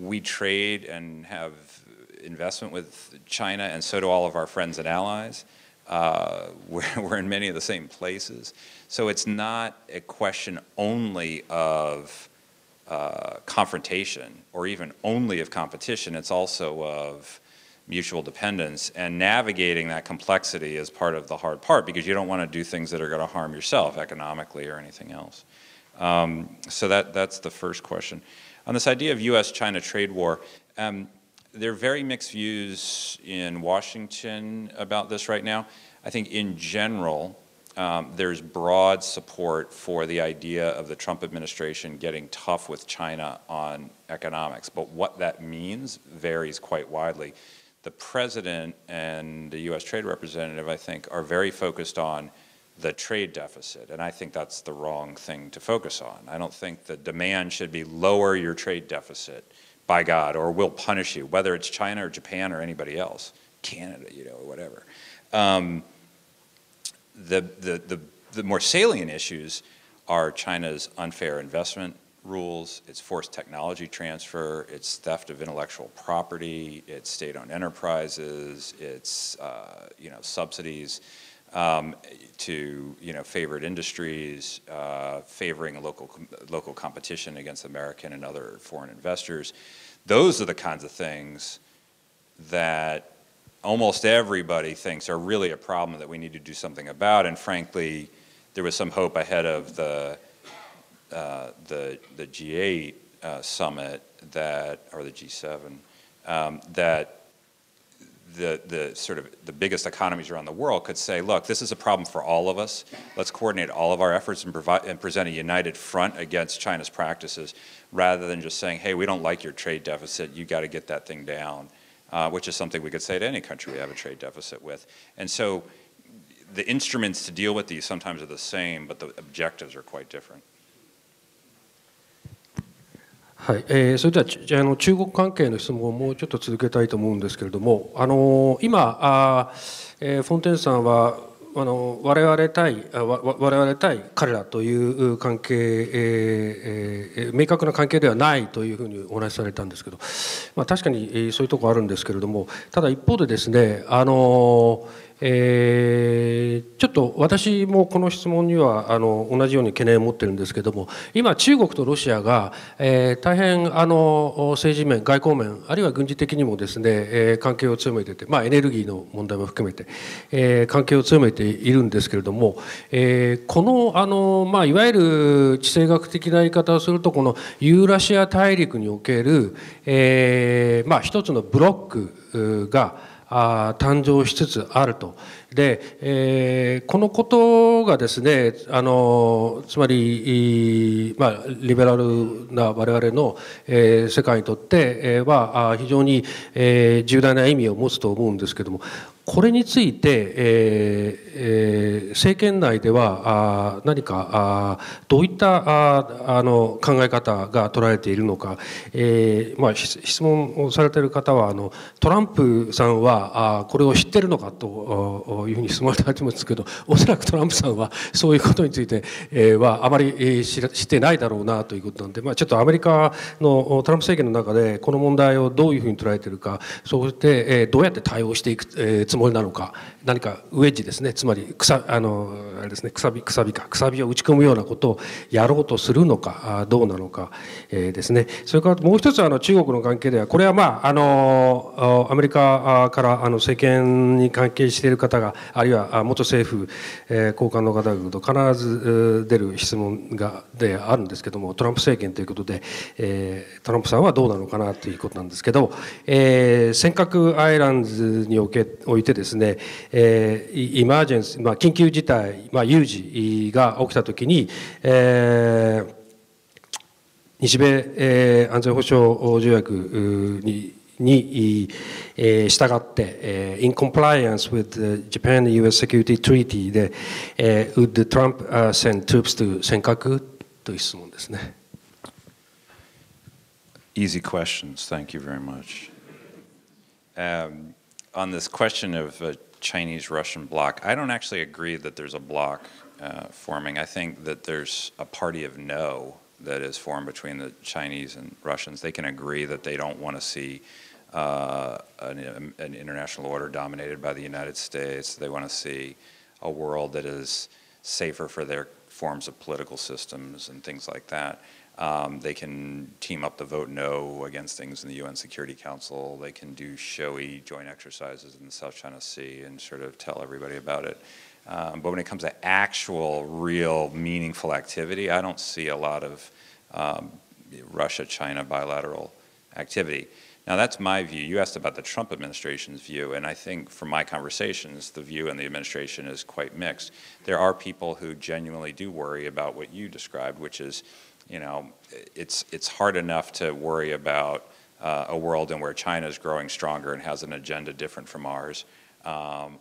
we trade and have investment with China, and so do all of our friends and allies. We're in many of the same places, so it's not a question only of confrontation, or even only of competition. It's also of mutual dependence, and navigating that complexity is part of the hard part, because you don't want to do things that are going to harm yourself economically or anything else. So that's the first question. On this idea of U.S.-China trade war, there are very mixed views in Washington about this right now. I think in general, there's broad support for the idea of the Trump administration getting tough with China on economics, but what that means varies quite widely. The president and the U.S. trade representative, I think, are very focused on the trade deficit, and I think that's the wrong thing to focus on. I don't think the demand should be lower your trade deficit, by God, or we'll punish you, whether it's China or Japan or anybody else, Canada, you know, whatever. The more salient issues are China's unfair investment rules, its forced technology transfer, its theft of intellectual property, its state-owned enterprises, its subsidies to favored industries, favoring local competition against American and other foreign investors. Those are the kinds of things that almost everybody thinks are really a problem that we need to do something about, and frankly, there was some hope ahead of the G8 summit, that, or the G7, that the biggest economies around the world could say, look, this is a problem for all of us. Let's coordinate all of our efforts and present a united front against China's practices, rather than just saying, hey, we don't like your trade deficit, you got to get that thing down, which is something we could say to any country we have a trade deficit with. And so the instruments to deal with these sometimes are the same, but the objectives are quite different. はい、それでは中国関係の質問をもうちょっと続けたいと思うんですけれども、今フォンテンさんは我々対彼らという関係、明確な関係ではないというふうにお話しされたんですけど、まあ、確かにそういうところあるんですけれども、ただ一方でですね、ちょっと私もこの質問には同じように懸念を持っているんですけども、今中国とロシアが、大変政治面、外交面、あるいは軍事的にもですね、関係を強めていて、まあ、エネルギーの問題も含めて、関係を強めているんですけれども、この、まあ、いわゆる地政学的な言い方をするとこのユーラシア大陸における、まあ、一つのブロックが誕生しつつあると。で、このことがですね、つまり、まあ、リベラルな我々の、世界にとっては非常に、重大な意味を持つと思うんですけども、これについて、政権内では何かどういった考え方が取られているのか、まあ、質問をされている方はトランプさんはこれを知っているのかというふうに質問されてますけど、おそらくトランプさんはそういうことについてはあまり知ってないだろうなということなので、まあ、ちょっとアメリカのトランプ政権の中でこの問題をどういうふうに捉えているか、そしてどうやって対応していくつもりなのか、何かウェッジですね、つまりあれですね、くさびを打ち込むようなことをやろうとするのかどうなのかですね。それからもう一つ中国の関係では、これはまあアメリカから政権に関係している方が、あるいは元政府高官の方々と必ず出る質問がであるんですけども、トランプ政権ということで、トランプさんはどうなのかなということなんですけど、尖閣アイランズにおいてですね、イマージェンス、まあ、緊急事態、まあ、有事が起きたときに、日米、安全保障条約に従って、in compliance with Japan-US Security Treaty で、would Trump send troops to 尖閣という質問ですね。Easy questions, thank you very much.On this question of a Chinese-Russian bloc, I don't actually agree that there's a bloc forming. I think that there's a party of no that is formed between the Chinese and Russians. They can agree that they don't want to see an international order dominated by the United States. They want to see a world that is safer for their forms of political systems and things like that. They can team up to vote no against things in the UN Security Council. They can do showy joint exercises in the South China Sea and sort of tell everybody about it. But when it comes to actual, real, meaningful activity, I don't see a lot of Russia-China bilateral activity. Now, that's my view. You asked about the Trump administration's view, and I think from my conversations, the view in the administration is quite mixed. There are people who genuinely do worry about what you described, which is, you know, it's hard enough to worry about a world in where China is growing stronger and has an agenda different from ours,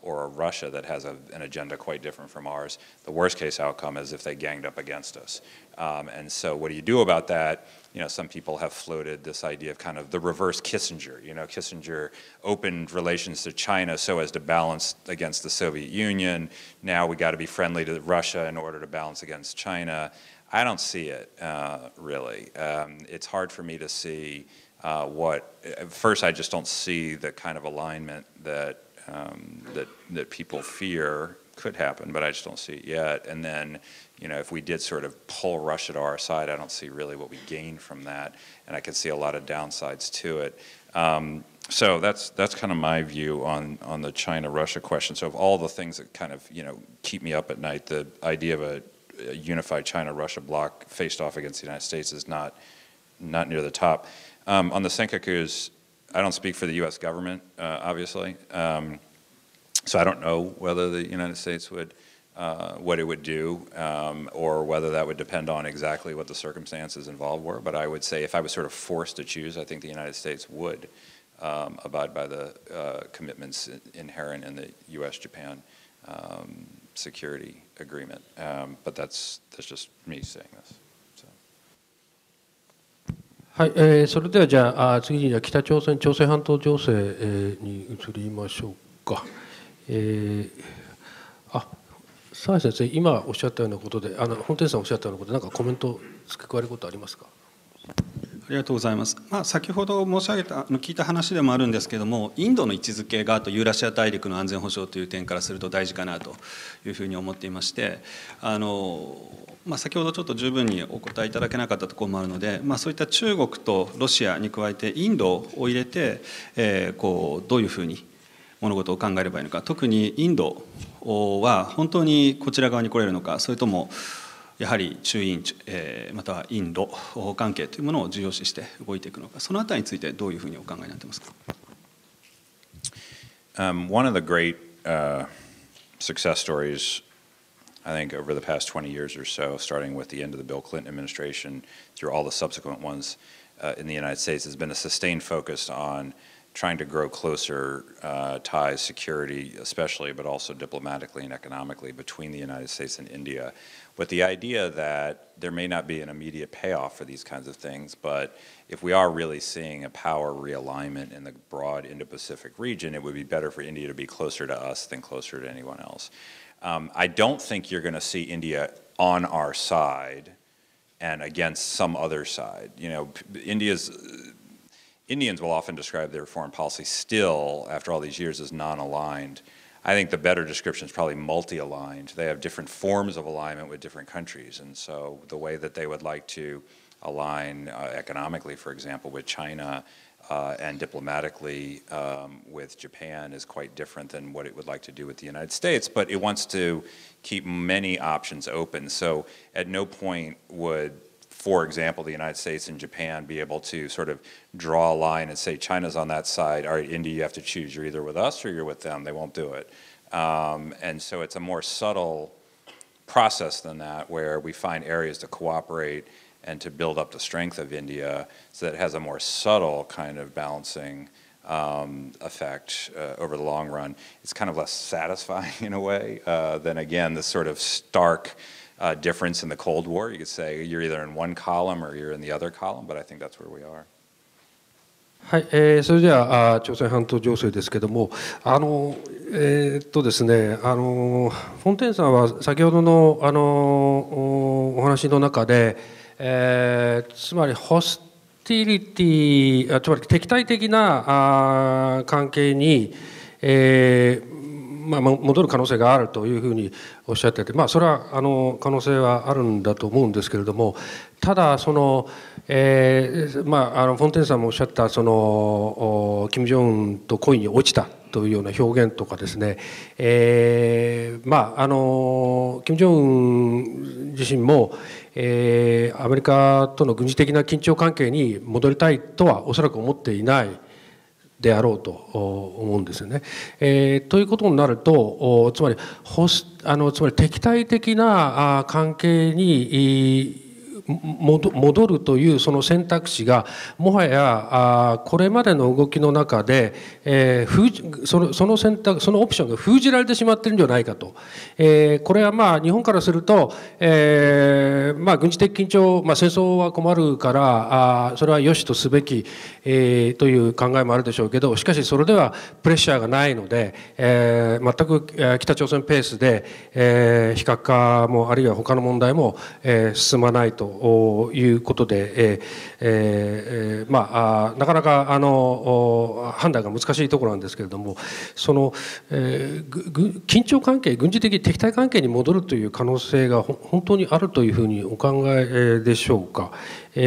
or a Russia that has an agenda quite different from ours. The worst case outcome is if they ganged up against us. And so what do you do about that? You know, some people have floated this idea of kind of the reverse Kissinger. You know, Kissinger opened relations to China so as to balance against the Soviet Union. Now we got to be friendly to Russia in order to balance against China. I don't see it, really. It's hard for me to see first, I just don't see the kind of alignment that, that people fear could happen, but I just don't see it yet. And then, you know, if we did sort of pull Russia to our side, I don't see really what we gain from that, and I could see a lot of downsides to it. So that's kind of my view on the China-Russia question. So of all the things that kind of, you know, keep me up at night, the idea of a unified China-Russia bloc faced off against the United States is not near the top. On the Senkakus, I don't speak for the U.S. government, obviously, so I don't know whether the United States would, what it would do, or whether that would depend on exactly what the circumstances involved were. But I would say if I was sort of forced to choose, I think the United States would abide by the commitments inherent in the U.S.-Japan security agreement. But that's just me saying this. はい、それではじゃあ、次に北朝鮮、朝鮮半島情勢、に移りましょうか。澤井先生、今おっしゃったようなことで、本店さんおっしゃったようなことで、なんかコメント付け加えることありますか。ありがとうございます。まあ、先ほど申し上げた聞いた話でもあるんですけども、インドの位置づけがユーラシア大陸の安全保障という点からすると大事かなというふうに思っていまして、まあ、先ほどちょっと十分にお答えいただけなかったところもあるので、まあ、そういった中国とロシアに加えてインドを入れて、こうどういうふうに物事を考えればいいのか、特にインドは本当にこちら側に来れるのか、それともやはり中印、またはインド関係というものを重要視して動いていくのか、そのあたりについてどういうふうにお考えになっていますか。One of the great success stories, I think, over the past 20 years or so, starting with the end of the Bill Clinton administration through all the subsequent ones in the United States, has been a sustained focus on trying to grow closer ties, security especially, but also diplomatically and economically between the United States and India, with the idea that there may not be an immediate payoff for these kinds of things, but if we are really seeing a power realignment in the broad Indo-Pacific region, it would be better for India to be closer to us than closer to anyone else. I don't think you're going to see India on our side and against some other side. You know, Indians will often describe their foreign policy still, after all these years, as non-aligned. I think the better description is probably multi-aligned. They have different forms of alignment with different countries. And so the way that they would like to align economically, for example, with China and diplomatically with Japan is quite different than what it would like to do with the United States, but it wants to keep many options open. So at no point would, for example, the United States and Japan be able to sort of draw a line and say, China's on that side, all right, India, you have to choose. You're either with us or you're with them. They won't do it. And so it's a more subtle process than that, where we find areas to cooperate and to build up the strength of India so that it has a more subtle kind of balancing effect over the long run. It's kind of less satisfying in a way than, again, this sort of stark difference in the Cold War. You could say you're either in one column or you're in the other column, but I think that's where we are. はい、それでは朝鮮半島情勢ですけども、ですね、フォンテンさんは先ほどのお話の中で、つまりホスティリティ、つまり敵対的な関係に、まあ、戻る可能性があるというふうにおっしゃっていて、まあ、それは可能性はあるんだと思うんですけれども、ただその、まあ、フォンテンさんもおっしゃったそのキム・ジョンウンと恋に落ちたというような表現とかですね、まあ、キム・ジョンウン自身も、アメリカとの軍事的な緊張関係に戻りたいとはおそらく思っていないであろうと思うんですよね。ということになると、つまりつまり敵対的な関係に戻るというその選択肢がもはやこれまでの動きの中でそのオプションが封じられてしまっているんじゃないかと、これはまあ日本からすると、まあ軍事的緊張、まあ、戦争は困るからそれは良しとすべき、という考えもあるでしょうけど、しかしそれではプレッシャーがないので、全く北朝鮮ペースで、非核化もあるいは他の問題も、進まないということで、まあ、なかなか判断が難しいところなんですけれども、その、緊張関係、軍事的敵対関係に戻るという可能性が本当にあるというふうにお考えでしょうか。そ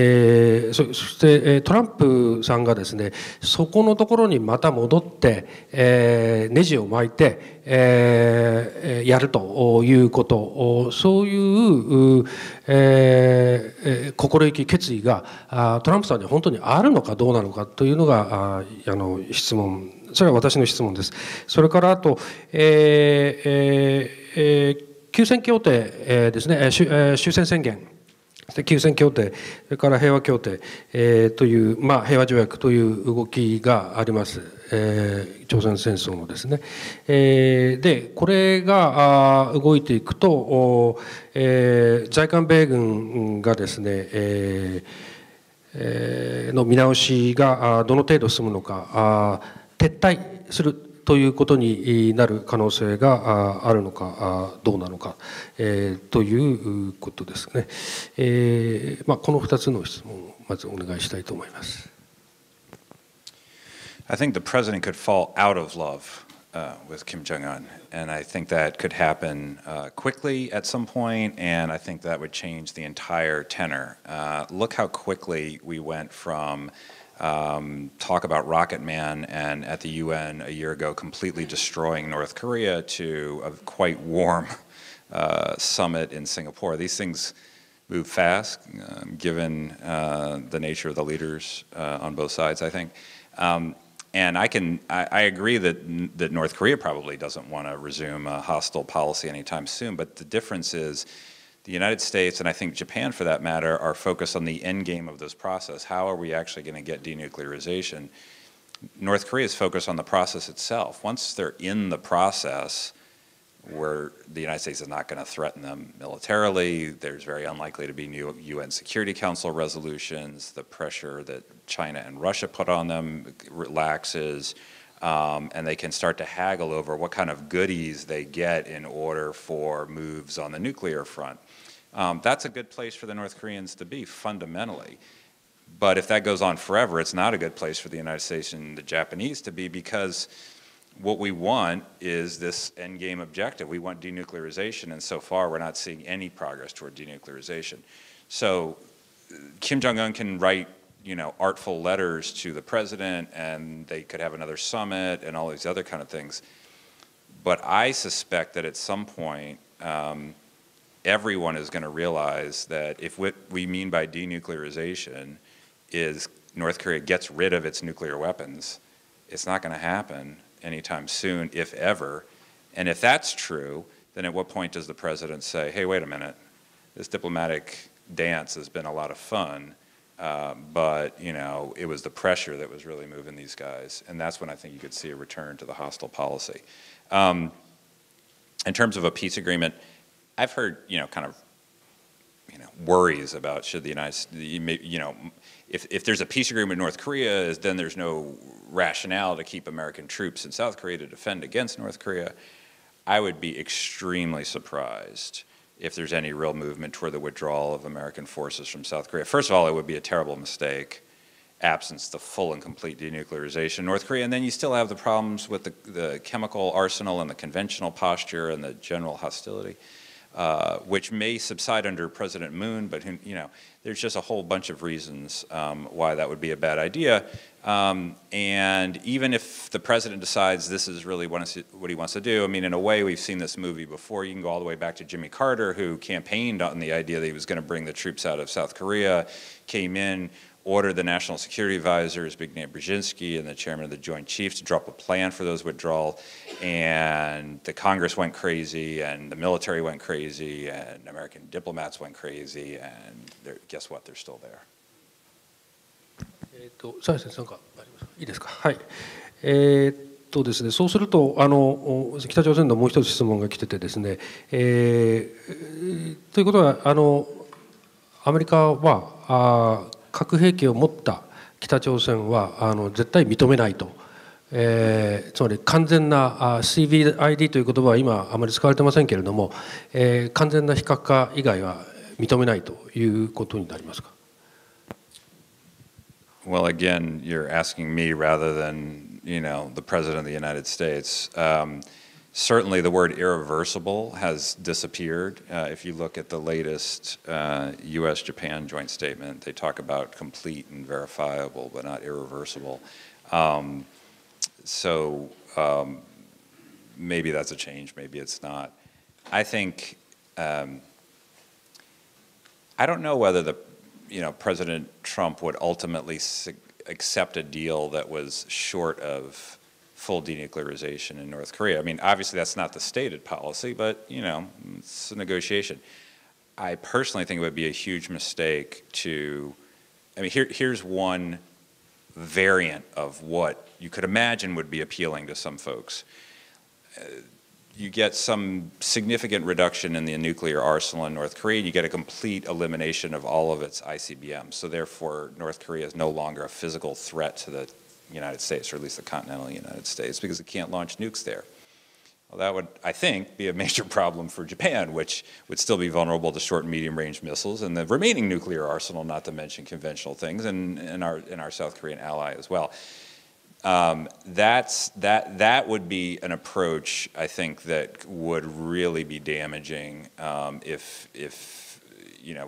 してトランプさんがですね、そこのところにまた戻って、ネジを巻いて、やるということ、そういう、心意気、決意がトランプさんに本当にあるのかどうなのかというのが質問、それは私の質問です。それからあと、休戦協定ですね、終戦宣言。休戦協定、それから平和協定、という、平和条約という動きがあります。朝鮮戦争のですね。で、これが動いていくと、在韓米軍がですね、の見直しがどの程度進むのか、撤退する。ということになる可能性があるのかどうなのかということですね。この2つの質問をまずお願いしたいと思います。I think the president could fall out of love with Kim Jong-un, and I think that could happen quickly at some point, and I think that would change the entire tenor. Look how quickly we went from talk about Rocket Man and at the UN a year ago completely destroying North Korea to a quite warm summit in Singapore. These things move fast given the nature of the leaders on both sides, I think. And I agree that North Korea probably doesn't want to resume a hostile policy anytime soon, but the difference is the United States, and I think Japan for that matter, are focused on the end game of this process. How are we actually going to get denuclearization? North Korea is focused on the process itself. Once they're in the process, where the United States is not going to threaten them militarily, there's very unlikely to be new UN Security Council resolutions, the pressure that China and Russia put on them relaxes, and they can start to haggle over what kind of goodies they get in order for moves on the nuclear front. That's a good place for the North Koreans to be fundamentally. But if that goes on forever, it's not a good place for the United States and the Japanese to be, because what we want is this end game objective. We want denuclearization, and so far we're not seeing any progress toward denuclearization. So Kim Jong-un can write artful letters to the president, and they could have another summit and all these other kind of things. But I suspect that at some point, everyone is going to realize that if what we mean by denuclearization is North Korea gets rid of its nuclear weapons, it's not going to happen anytime soon, if ever. And if that's true, then at what point does the president say, hey, wait a minute, this diplomatic dance has been a lot of fun, but it was the pressure that was really moving these guys, and that's when I think you could see a return to the hostile policy. In terms of a peace agreement, I've heard worries about should the United States, if there's a peace agreement with North Korea, then there's no rationale to keep American troops in South Korea to defend against North Korea. I would be extremely surprised if there's any real movement toward the withdrawal of American forces from South Korea. First of all, it would be a terrible mistake, absence the full and complete denuclearization of North Korea, and then you still have the problems with the chemical arsenal and the conventional posture and the general hostility, which may subside under President Moon, but there's just a whole bunch of reasons why that would be a bad idea. And even if the president decides this is really what he wants to do, I mean, in a way, we've seen this movie before. You can go all the way back to Jimmy Carter, who campaigned on the idea that he was going to bring the troops out of South Korea, came in, ordered the National Security Advisors, Big Name Brzezinski, and the chairman of the Joint Chiefs to drop a plan for those withdrawal, and the Congress went crazy, and the military went crazy, and American diplomats went crazy, and guess what? They're still there.ですね、そうすると北朝鮮のもう一つ質問が来ててですね、ということはアメリカは核兵器を持った北朝鮮は絶対認めないと、つまり完全な CVID という言葉は今あまり使われてませんけれども、完全な非核化以外は認めないということになりますか。Well, again, you're asking me rather than the President of the United States. Certainly the word irreversible has disappeared. If you look at the latest U.S.-Japan joint statement, they talk about complete and verifiable, but not irreversible. Maybe that's a change, maybe it's not. I think, I don't know whether President Trump would ultimately accept a deal that was short of full denuclearization in North Korea. I mean, obviously that's not the stated policy, but it's a negotiation. I personally think it would be a huge mistake to, here's one variant of what you could imagine would be appealing to some folks. You get some significant reduction in the nuclear arsenal in North Korea, and you get a complete elimination of all of its ICBMs. So therefore, North Korea is no longer a physical threat to the United States, or at least the continental United States, because it can't launch nukes there. Well, that would, I think, be a major problem for Japan, which would still be vulnerable to short and medium-range missiles, and the remaining nuclear arsenal, not to mention conventional things, and our South Korean ally as well. That would be an approach, I think, that would really be damaging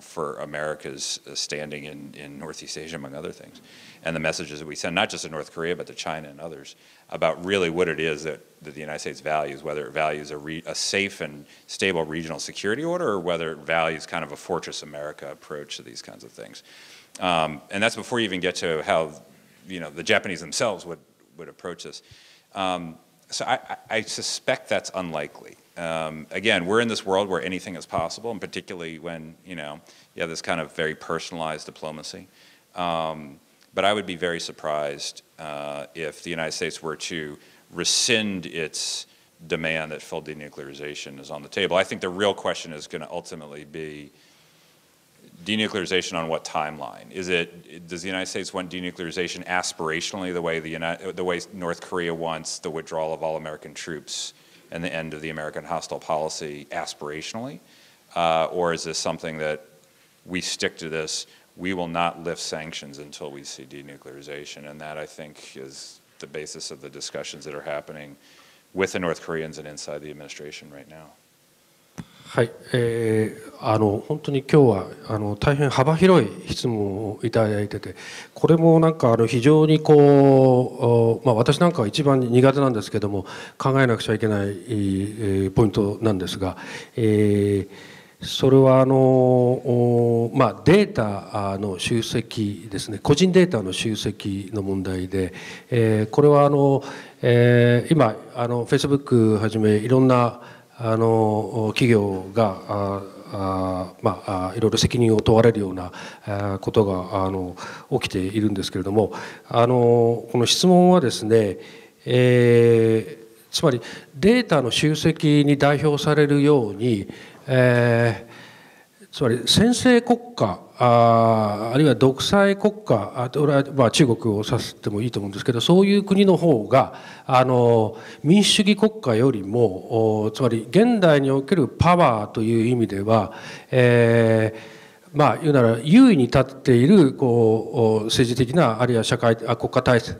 for America's standing in Northeast Asia, among other things, and the messages that we send, not just to North Korea, but to China and others, about really what it is that the United States values, whether it values a safe and stable regional security order, or whether it values kind of a Fortress America approach to these kinds of things. And that's before you even get to how the Japanese themselves would approach this. So I suspect that's unlikely. Again, we're in this world where anything is possible, and particularly when, you have this kind of very personalized diplomacy. But I would be very surprised if the United States were to rescind its demand that full denuclearization is on the table. I think the real question is going to ultimately be, denuclearization on what timeline? Does the United States want denuclearization aspirationally the way North Korea wants the withdrawal of all American troops and the end of the American hostile policy aspirationally? Or is this something that we stick to this, we will not lift sanctions until we see denuclearization? And that, I think, is the basis of the discussions that are happening with the North Koreans and inside the administration right now. はい、本当に今日は大変幅広い質問をいただいてて、これもなんか非常にこう、私なんかは一番苦手なんですけども、考えなくちゃいけないポイントなんですが、それはデータの集積ですね、個人データの集積の問題で、これは今Facebook はじめいろんな企業がいろいろ責任を問われるようなことが起きているんですけれども、この質問はですね、つまりデータの集積に代表されるように、つまり専制国家 あるいは独裁国家、俺は中国を指してもいいと思うんですけど、そういう国の方が民主主義国家よりも、つまり現代におけるパワーという意味では、言うなら優位に立っているこう政治的なあるいは国家体制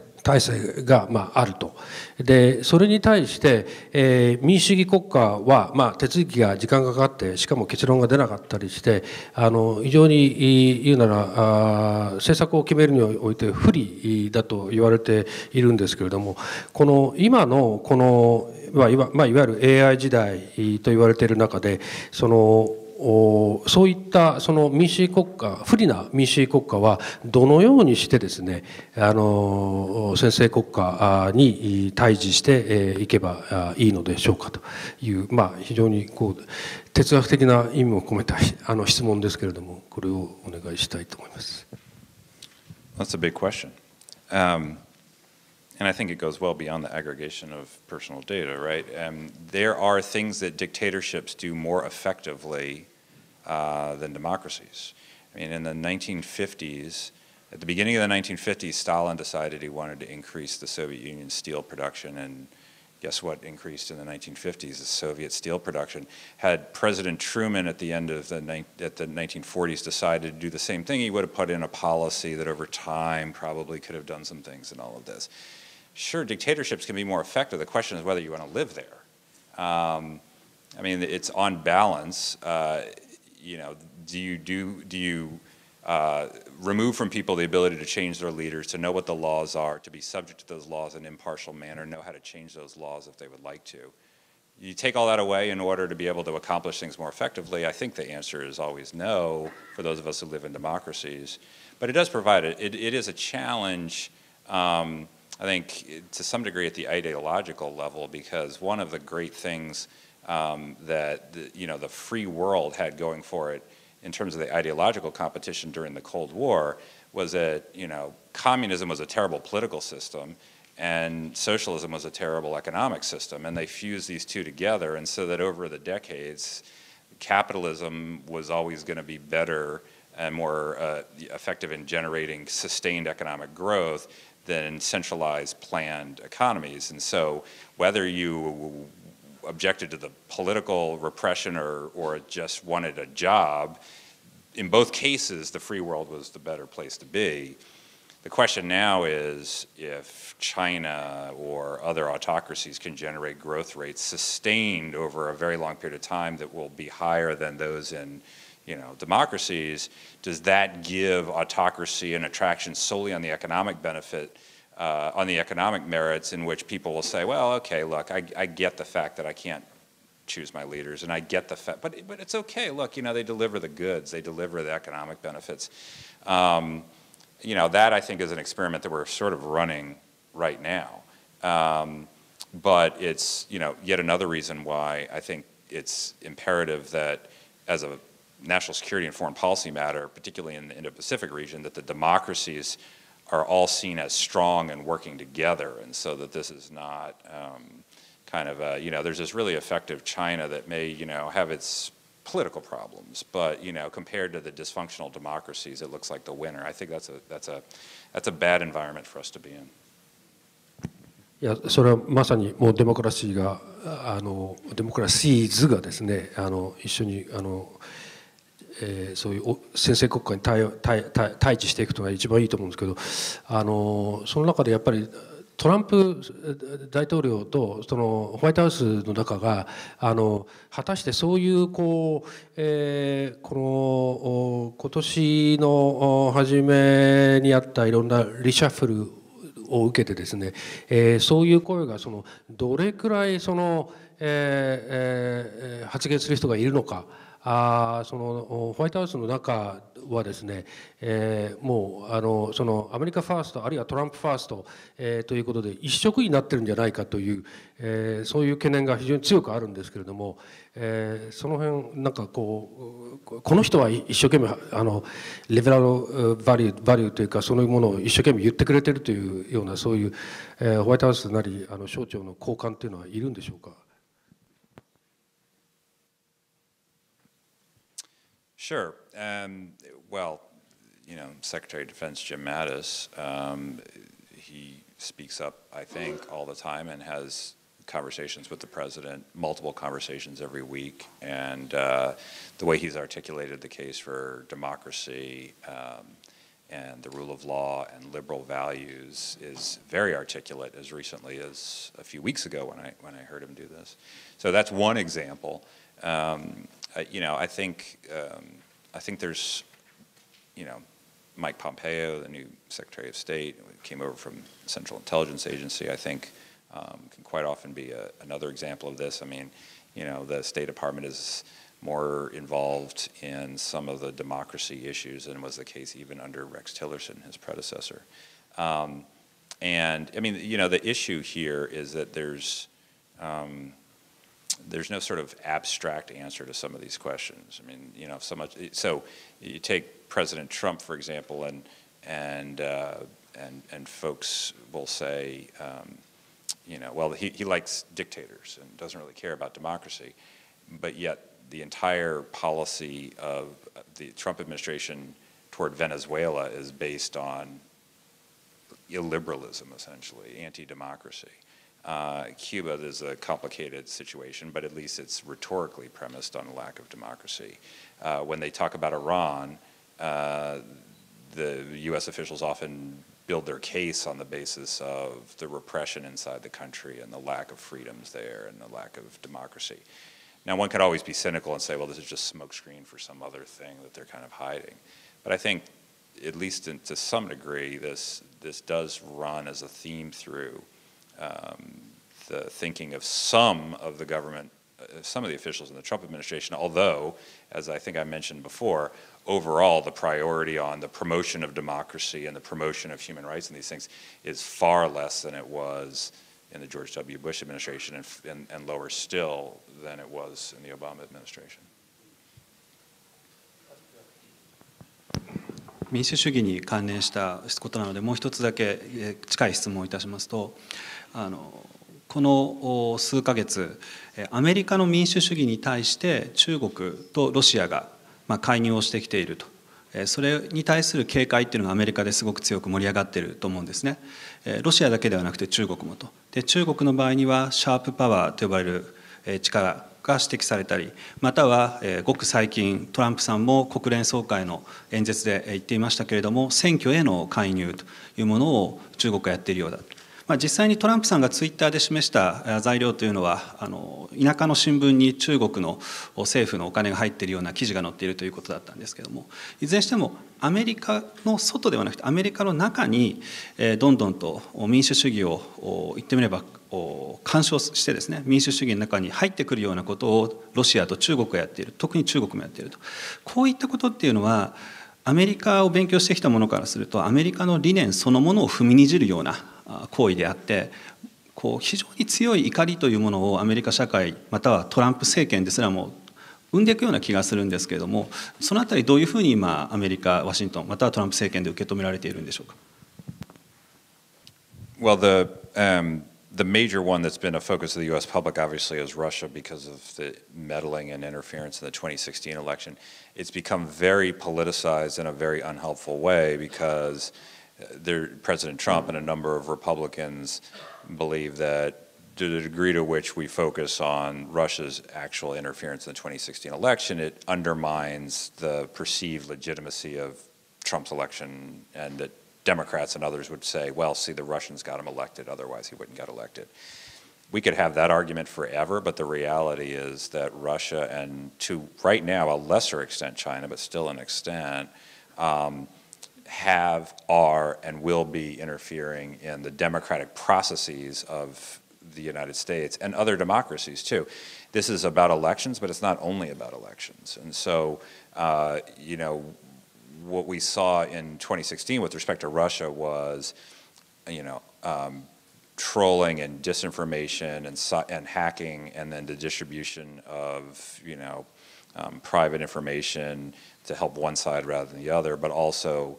があると。でそれに対して、民主主義国家は、手続きが時間がかかってしかも結論が出なかったりして非常に言うなら政策を決めるにおいて不利だと言われているんですけれどもこの今のこの、いわゆる AI 時代と言われている中でそういったその民主主義国家不利な民主主義国家はどのようにしてですね専制国家に対峙していけばいいのでしょうかという非常にこう哲学的な意味も込めた質問ですけれどもこれをお願いしたいと思います。That's a big question. And I think it goes well beyond the aggregation of personal data, right? There are things that dictatorships do more effectively than democracies. I mean, in the 1950s, at the beginning of the 1950s, Stalin decided he wanted to increase the Soviet Union's steel production, and guess what increased in the 1950s? The Soviet steel production. Had President Truman at the end of the 1940s decided to do the same thing, he would have put in a policy that over time probably could have done some things in all of this. Sure, dictatorships can be more effective. The question is whether you want to live there. I mean, it's on balance. You know, do you remove from people the ability to change their leaders, to know what the laws are, to be subject to those laws in an impartial manner, know how to change those laws if they would like to? You take all that away in order to be able to accomplish things more effectively? I think the answer is always no for those of us who live in democracies. But it does provide it. It is a challenge, I think, to some degree at the ideological level, because one of the great things that the free world had going for it in terms of the ideological competition during the Cold War was that communism was a terrible political system and socialism was a terrible economic system, and they fused these two together, and so that over the decades capitalism was always going to be better and more effective in generating sustained economic growth than centralized planned economies. And so whether you objected to the political repression or just wanted a job, in both cases the free world was the better place to be. The question now is if China or other autocracies can generate growth rates sustained over a very long period of time that will be higher than those in democracies, does that give autocracy an attraction solely on the economic benefit, on the economic merits, in which people will say, well, okay, look, I get the fact that I can't choose my leaders, and I get the fact, but it's okay, look, they deliver the goods, they deliver the economic benefits. That I think is an experiment that we're sort of running right now. But it's, yet another reason why I think it's imperative that as a national security and foreign policy matter, particularly in the Indo-Pacific region, that the democracies are all seen as strong and working together, and so that this is not kind of a, there's this really effective China that may, have its political problems, but, compared to the dysfunctional democracies, it looks like the winner. I think that's a bad environment for us to be in. いや、それはまさにもうデモクラシーが、デモクラシーズがですね、一緒にそういう専制国家に対峙していくというのが一番いいと思うんですけど、その中でやっぱりトランプ大統領とそのホワイトハウスの中が果たしてそういうこの今年の初めにあったいろんなリシャッフルを受けてですね、そういう声がそのどれくらいその、発言する人がいるのか。そのホワイトハウスの中はですね、もうそのアメリカファーストあるいはトランプファースト、ということで一色になってるんじゃないかという、そういう懸念が非常に強くあるんですけれども、その辺なんかこの人は一生懸命リベラルバリューというかそういうものを一生懸命言ってくれてるというようなそういう、ホワイトハウスなり省庁の高官というのはいるんでしょうか。 Sure. Well, Secretary of Defense Jim Mattis, he speaks up, I think, all the time and has conversations with the president, multiple conversations every week. And the way he's articulated the case for democracy and the rule of law and liberal values is very articulate, as recently as a few weeks ago when I heard him do this. So that's one example. I think there's, Mike Pompeo, the new Secretary of State, who came over from Central Intelligence Agency, I think can quite often be another example of this. I mean, the State Department is more involved in some of the democracy issues than was the case even under Rex Tillerson, his predecessor. And I mean, the issue here is that there's no sort of abstract answer to some of these questions. I mean, so much. So you take President Trump, for example, and folks will say, well, he likes dictators and doesn't really care about democracy, but yet the entire policy of the Trump administration toward Venezuela is based on illiberalism, essentially, anti-democracy. Cuba is a complicated situation, but at least it's rhetorically premised on a lack of democracy. When they talk about Iran, the U.S. officials often build their case on the basis of the repression inside the country and the lack of freedoms there and the lack of democracy. Now, one could always be cynical and say, well, this is just smokescreen for some other thing that they're kind of hiding. But I think, at least to some degree, this does run as a theme through the thinking of some of the government, some of the officials in the Trump administration, although, as I think I mentioned before, overall the priority on the promotion of democracy and the promotion of human rights and these things is far less than it was in the George W. Bush administration and lower still than it was in the Obama administration.民主主義に関連したことなので、もう一つだけ近い質問をいたしますと、この数ヶ月、アメリカの民主主義に対して中国とロシアが介入をしてきていると。それに対する警戒っていうのがアメリカですごく強く盛り上がっていると思うんですね。ロシアだけではなくて中国もと。で、中国の場合にはシャープパワーと呼ばれる力が指摘されたり、またはごく最近トランプさんも国連総会の演説で言っていましたけれども、選挙への介入というものを中国がやっているようだと。実際にトランプさんがツイッターで示した材料というのは、田舎の新聞に中国の政府のお金が入っているような記事が載っているということだったんですけども、いずれにしてもアメリカの外ではなくてアメリカの中にどんどんと民主主義を言ってみれば干渉してですね、民主主義の中に入ってくるようなことをロシアと中国がやっている、特に中国もやっていると。こういったことっていうのはアメリカを勉強してきた者からするとアメリカの理念そのものを踏みにじるような行為であって、こう非常に強い怒りというものをアメリカ社会またはトランプ政権ですらも生んでいくような気がするんですけれども、そのあたりどういうふうに今アメリカ、ワシントンまたはトランプ政権で受け止められているんでしょうか。Well, the major one that's been a focus of the U.S. public obviously is Russia because of the meddling and interference in the 2016 election. It's become very politicized in a very unhelpful way because President Trump and a number of Republicans believe that to the degree to which we focus on Russia's actual interference in the 2016 election, it undermines the perceived legitimacy of Trump's election, and that Democrats and others would say, well, see, the Russians got him elected, otherwise he wouldn't get elected. We could have that argument forever, but the reality is that Russia and, to right now, a lesser extent China, but still an extent, have, are, and will be interfering in the democratic processes of the United States and other democracies too. This is about elections, but it's not only about elections. And so, you know, what we saw in 2016 with respect to Russia was, you know, trolling and disinformation and hacking, and then the distribution of, you know, private information to help one side rather than the other, but also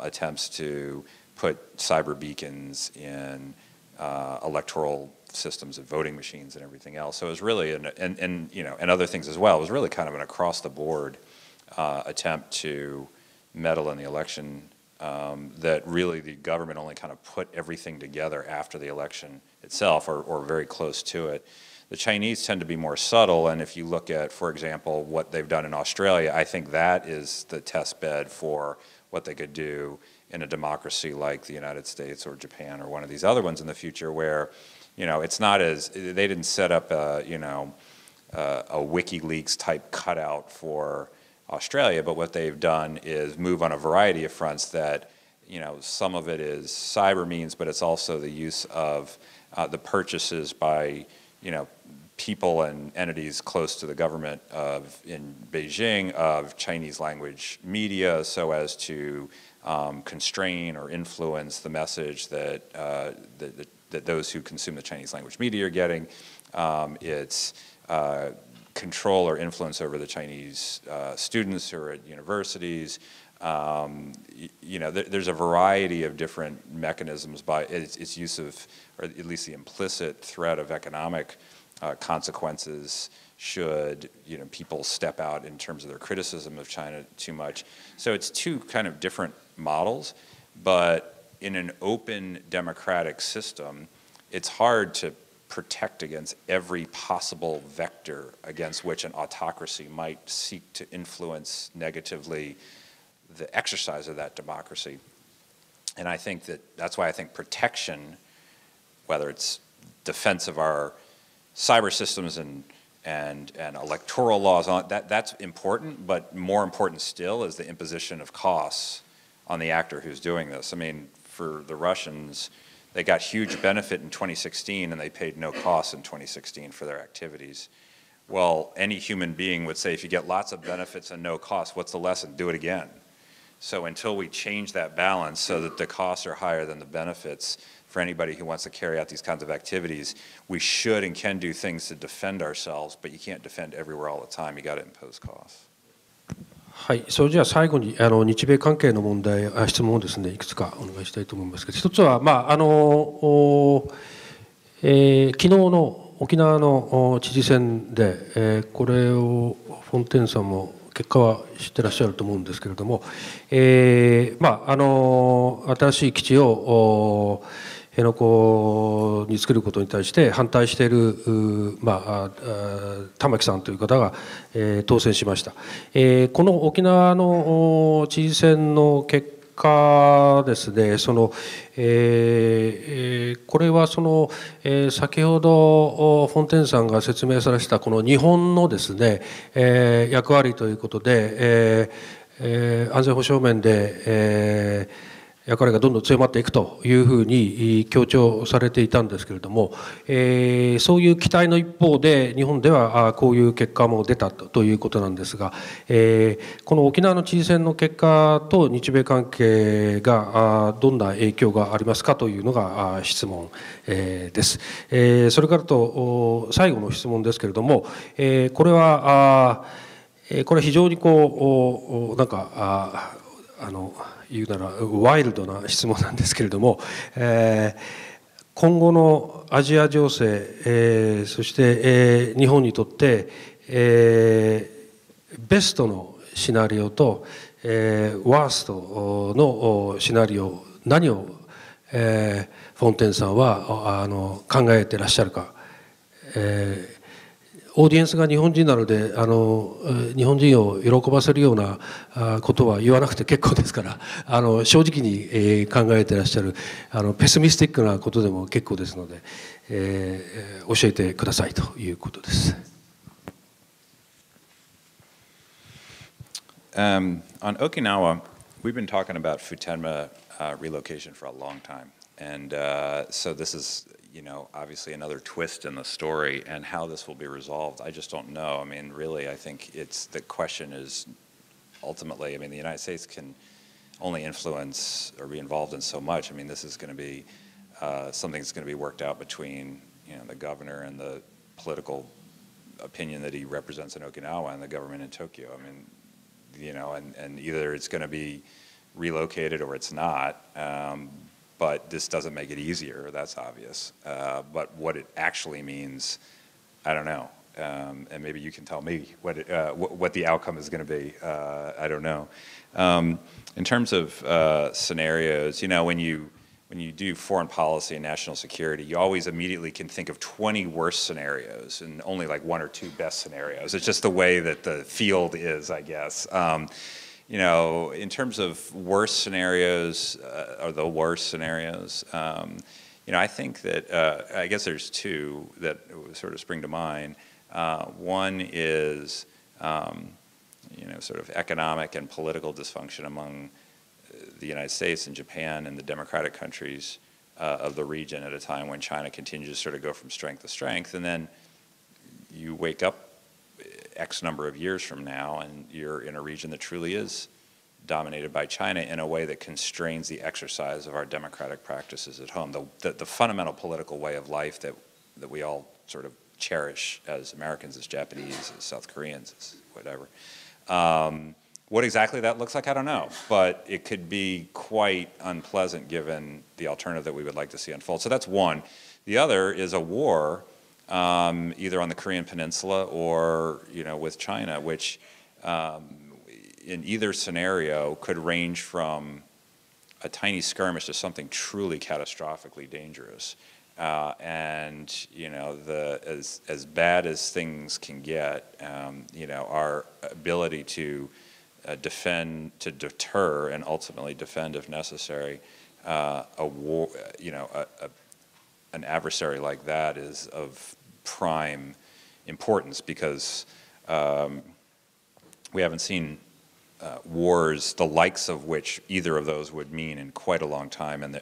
attempts to put cyber beacons in electoral systems and voting machines and everything else. So it was really, and you know, and other things as well. It was really kind of an across-the-board attempt to meddle in the election that really the government only kind of put everything together after the election itself, or very close to it. The Chinese tend to be more subtle, and if you look at, for example, what they've done in Australia, I think that is the test bed for what they could do in a democracy like the United States or Japan or one of these other ones in the future, where, you know, it's not as, they didn't set up a, you know, a WikiLeaks type cutout for Australia, but what they've done is move on a variety of fronts that, you know, some of it is cyber means, but it's also the use of the purchases by, you know, people and entities close to the government of, in Beijing, of Chinese language media, so as to constrain or influence the message that, that those who consume the Chinese language media are getting. It's control or influence over the Chinese students who are at universities. You know, there's a variety of different mechanisms by its use of, or at least the implicit threat of economic consequences should, you know, people step out in terms of their criticism of China too much. So it's two kind of different models, but in an open democratic system, it's hard to protect against every possible vector against which an autocracy might seek to influence negatively the exercise of that democracy. And I think that's why I think protection, whether it's defense of our cyber systems and electoral laws, that's important, but more important still is the imposition of costs on the actor who's doing this. I mean, for the Russians, they got huge benefit in 2016 and they paid no costs in 2016 for their activities. Well, any human being would say, if you get lots of benefits and no costs, what's the lesson? Do it again. So until we change that balance so that the costs are higher than the benefits for anybody who wants to carry out these kinds of activities, we should and can do things to defend ourselves, but you can't defend everywhere all the time. You got to impose costs. はい、それじゃあ最後に日米関係の問題、質問をですね、いくつかお願いしたいと思いますけど、一つはまあ昨日の沖縄の知事選で、これをフォンテンさんも結果は知ってらっしゃると思うんですけれども、まあ新しい基地を辺野古に作ることに対して反対している、まあ、玉木さんという方が、当選しました、この沖縄の知事選の結果ですね、その、これはその、先ほどフォンテンさんが説明されたこの日本のですね、役割ということで、安全保障面で、役割がどんどん強まっていくというふうに強調されていたんですけれども、そういう期待の一方で日本ではこういう結果も出たということなんですが、この沖縄の知事選の結果と日米関係がどんな影響がありますかというのが質問です。それからと最後の質問ですけれども、これは非常にこうなんか言うならワイルドな質問なんですけれども、今後のアジア情勢、そして、日本にとって、ベストのシナリオと、ワーストのシナリオ、何を、フォンテンさんは考えてらっしゃるか、オーディエンスが日本人なので日本人を喜ばせるようなことは言わなくて結構ですから正直に、考えてらっしゃるペスミスティックなことでも結構ですので、教えてくださいということです。On Okinawa, we've been talking about Futenma relocation for a long time, and so this is, you know, obviously another twist in the story, and how this will be resolved, I just don't know. I mean, really, I think the question is ultimately, I mean, the United States can only influence or be involved in so much. I mean, this is going to be something that's going to be worked out between, you know, the governor and the political opinion that he represents in Okinawa and the government in Tokyo. I mean, you know, and either it's going to be relocated or it's not. But this doesn't make it easier, that's obvious. But what it actually means, I don't know. And maybe you can tell me what the outcome is going to be. I don't know. In terms of scenarios, you know, when you do foreign policy and national security, you always immediately can think of 20 worst scenarios and only like 1 or 2 best scenarios. It's just the way that the field is, I guess. You know, in terms of worst scenarios, or the worst scenarios, you know, I think that, I guess there's 2 that sort of spring to mind. One is, you know, sort of economic and political dysfunction among the United States and Japan and the democratic countries of the region at a time when China continues to sort of go from strength to strength, and then you wake up X number of years from now, and you're in a region that truly is dominated by China in a way that constrains the exercise of our democratic practices at home, the fundamental political way of life that we all sort of cherish as Americans, as Japanese, as South Koreans, as whatever. What exactly that looks like, I don't know, but it could be quite unpleasant given the alternative that we would like to see unfold. So that's one. The other is a war, either on the Korean Peninsula or, you know, with China, which in either scenario could range from a tiny skirmish to something truly catastrophically dangerous. And, you know, as bad as things can get, you know, our ability to defend, to deter, and ultimately defend if necessary a war, an adversary like that is of prime importance, because we haven't seen wars the likes of which either of those would mean in quite a long time, and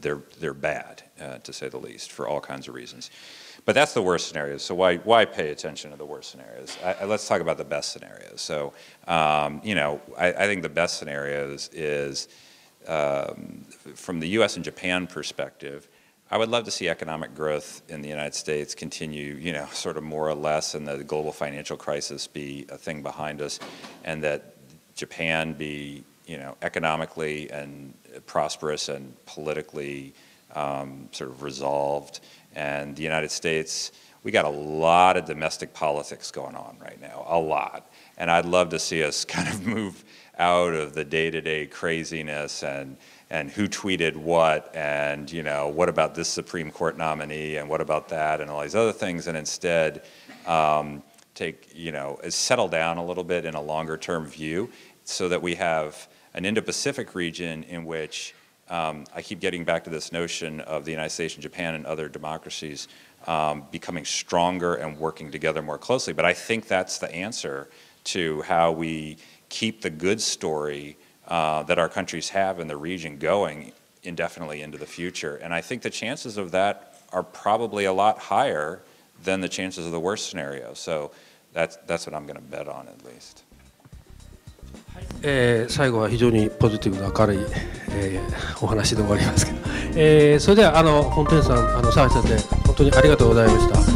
they're bad, to say the least, for all kinds of reasons. But that's the worst scenario, so why pay attention to the worst scenarios? Let's talk about the best scenarios. So, I think the best scenarios is, from the U.S. and Japan perspective, I would love to see economic growth in the United States continue, sort of more or less, and the global financial crisis be a thing behind us, and that Japan be, economically and prosperous and politically sort of resolved. And the United States, we got a lot of domestic politics going on right now, a lot. And I'd love to see us kind of move out of the day-to-day craziness and who tweeted what, and what about this Supreme Court nominee, and what about that, and all these other things, and instead take, settle down a little bit in a longer-term view, so that we have an Indo-Pacific region in which I keep getting back to this notion of the United States and Japan and other democracies becoming stronger and working together more closely. But I think that's the answer to how we keep the good story that our countries have in the region going indefinitely into the future. And I think the chances of that are probably a lot higher than the chances of the worst scenario. So that's what I'm going to bet on, at least. 最後は非常にポジティブな明るい、お話で終わりますけど、それでは本当に本当にありがとうございました。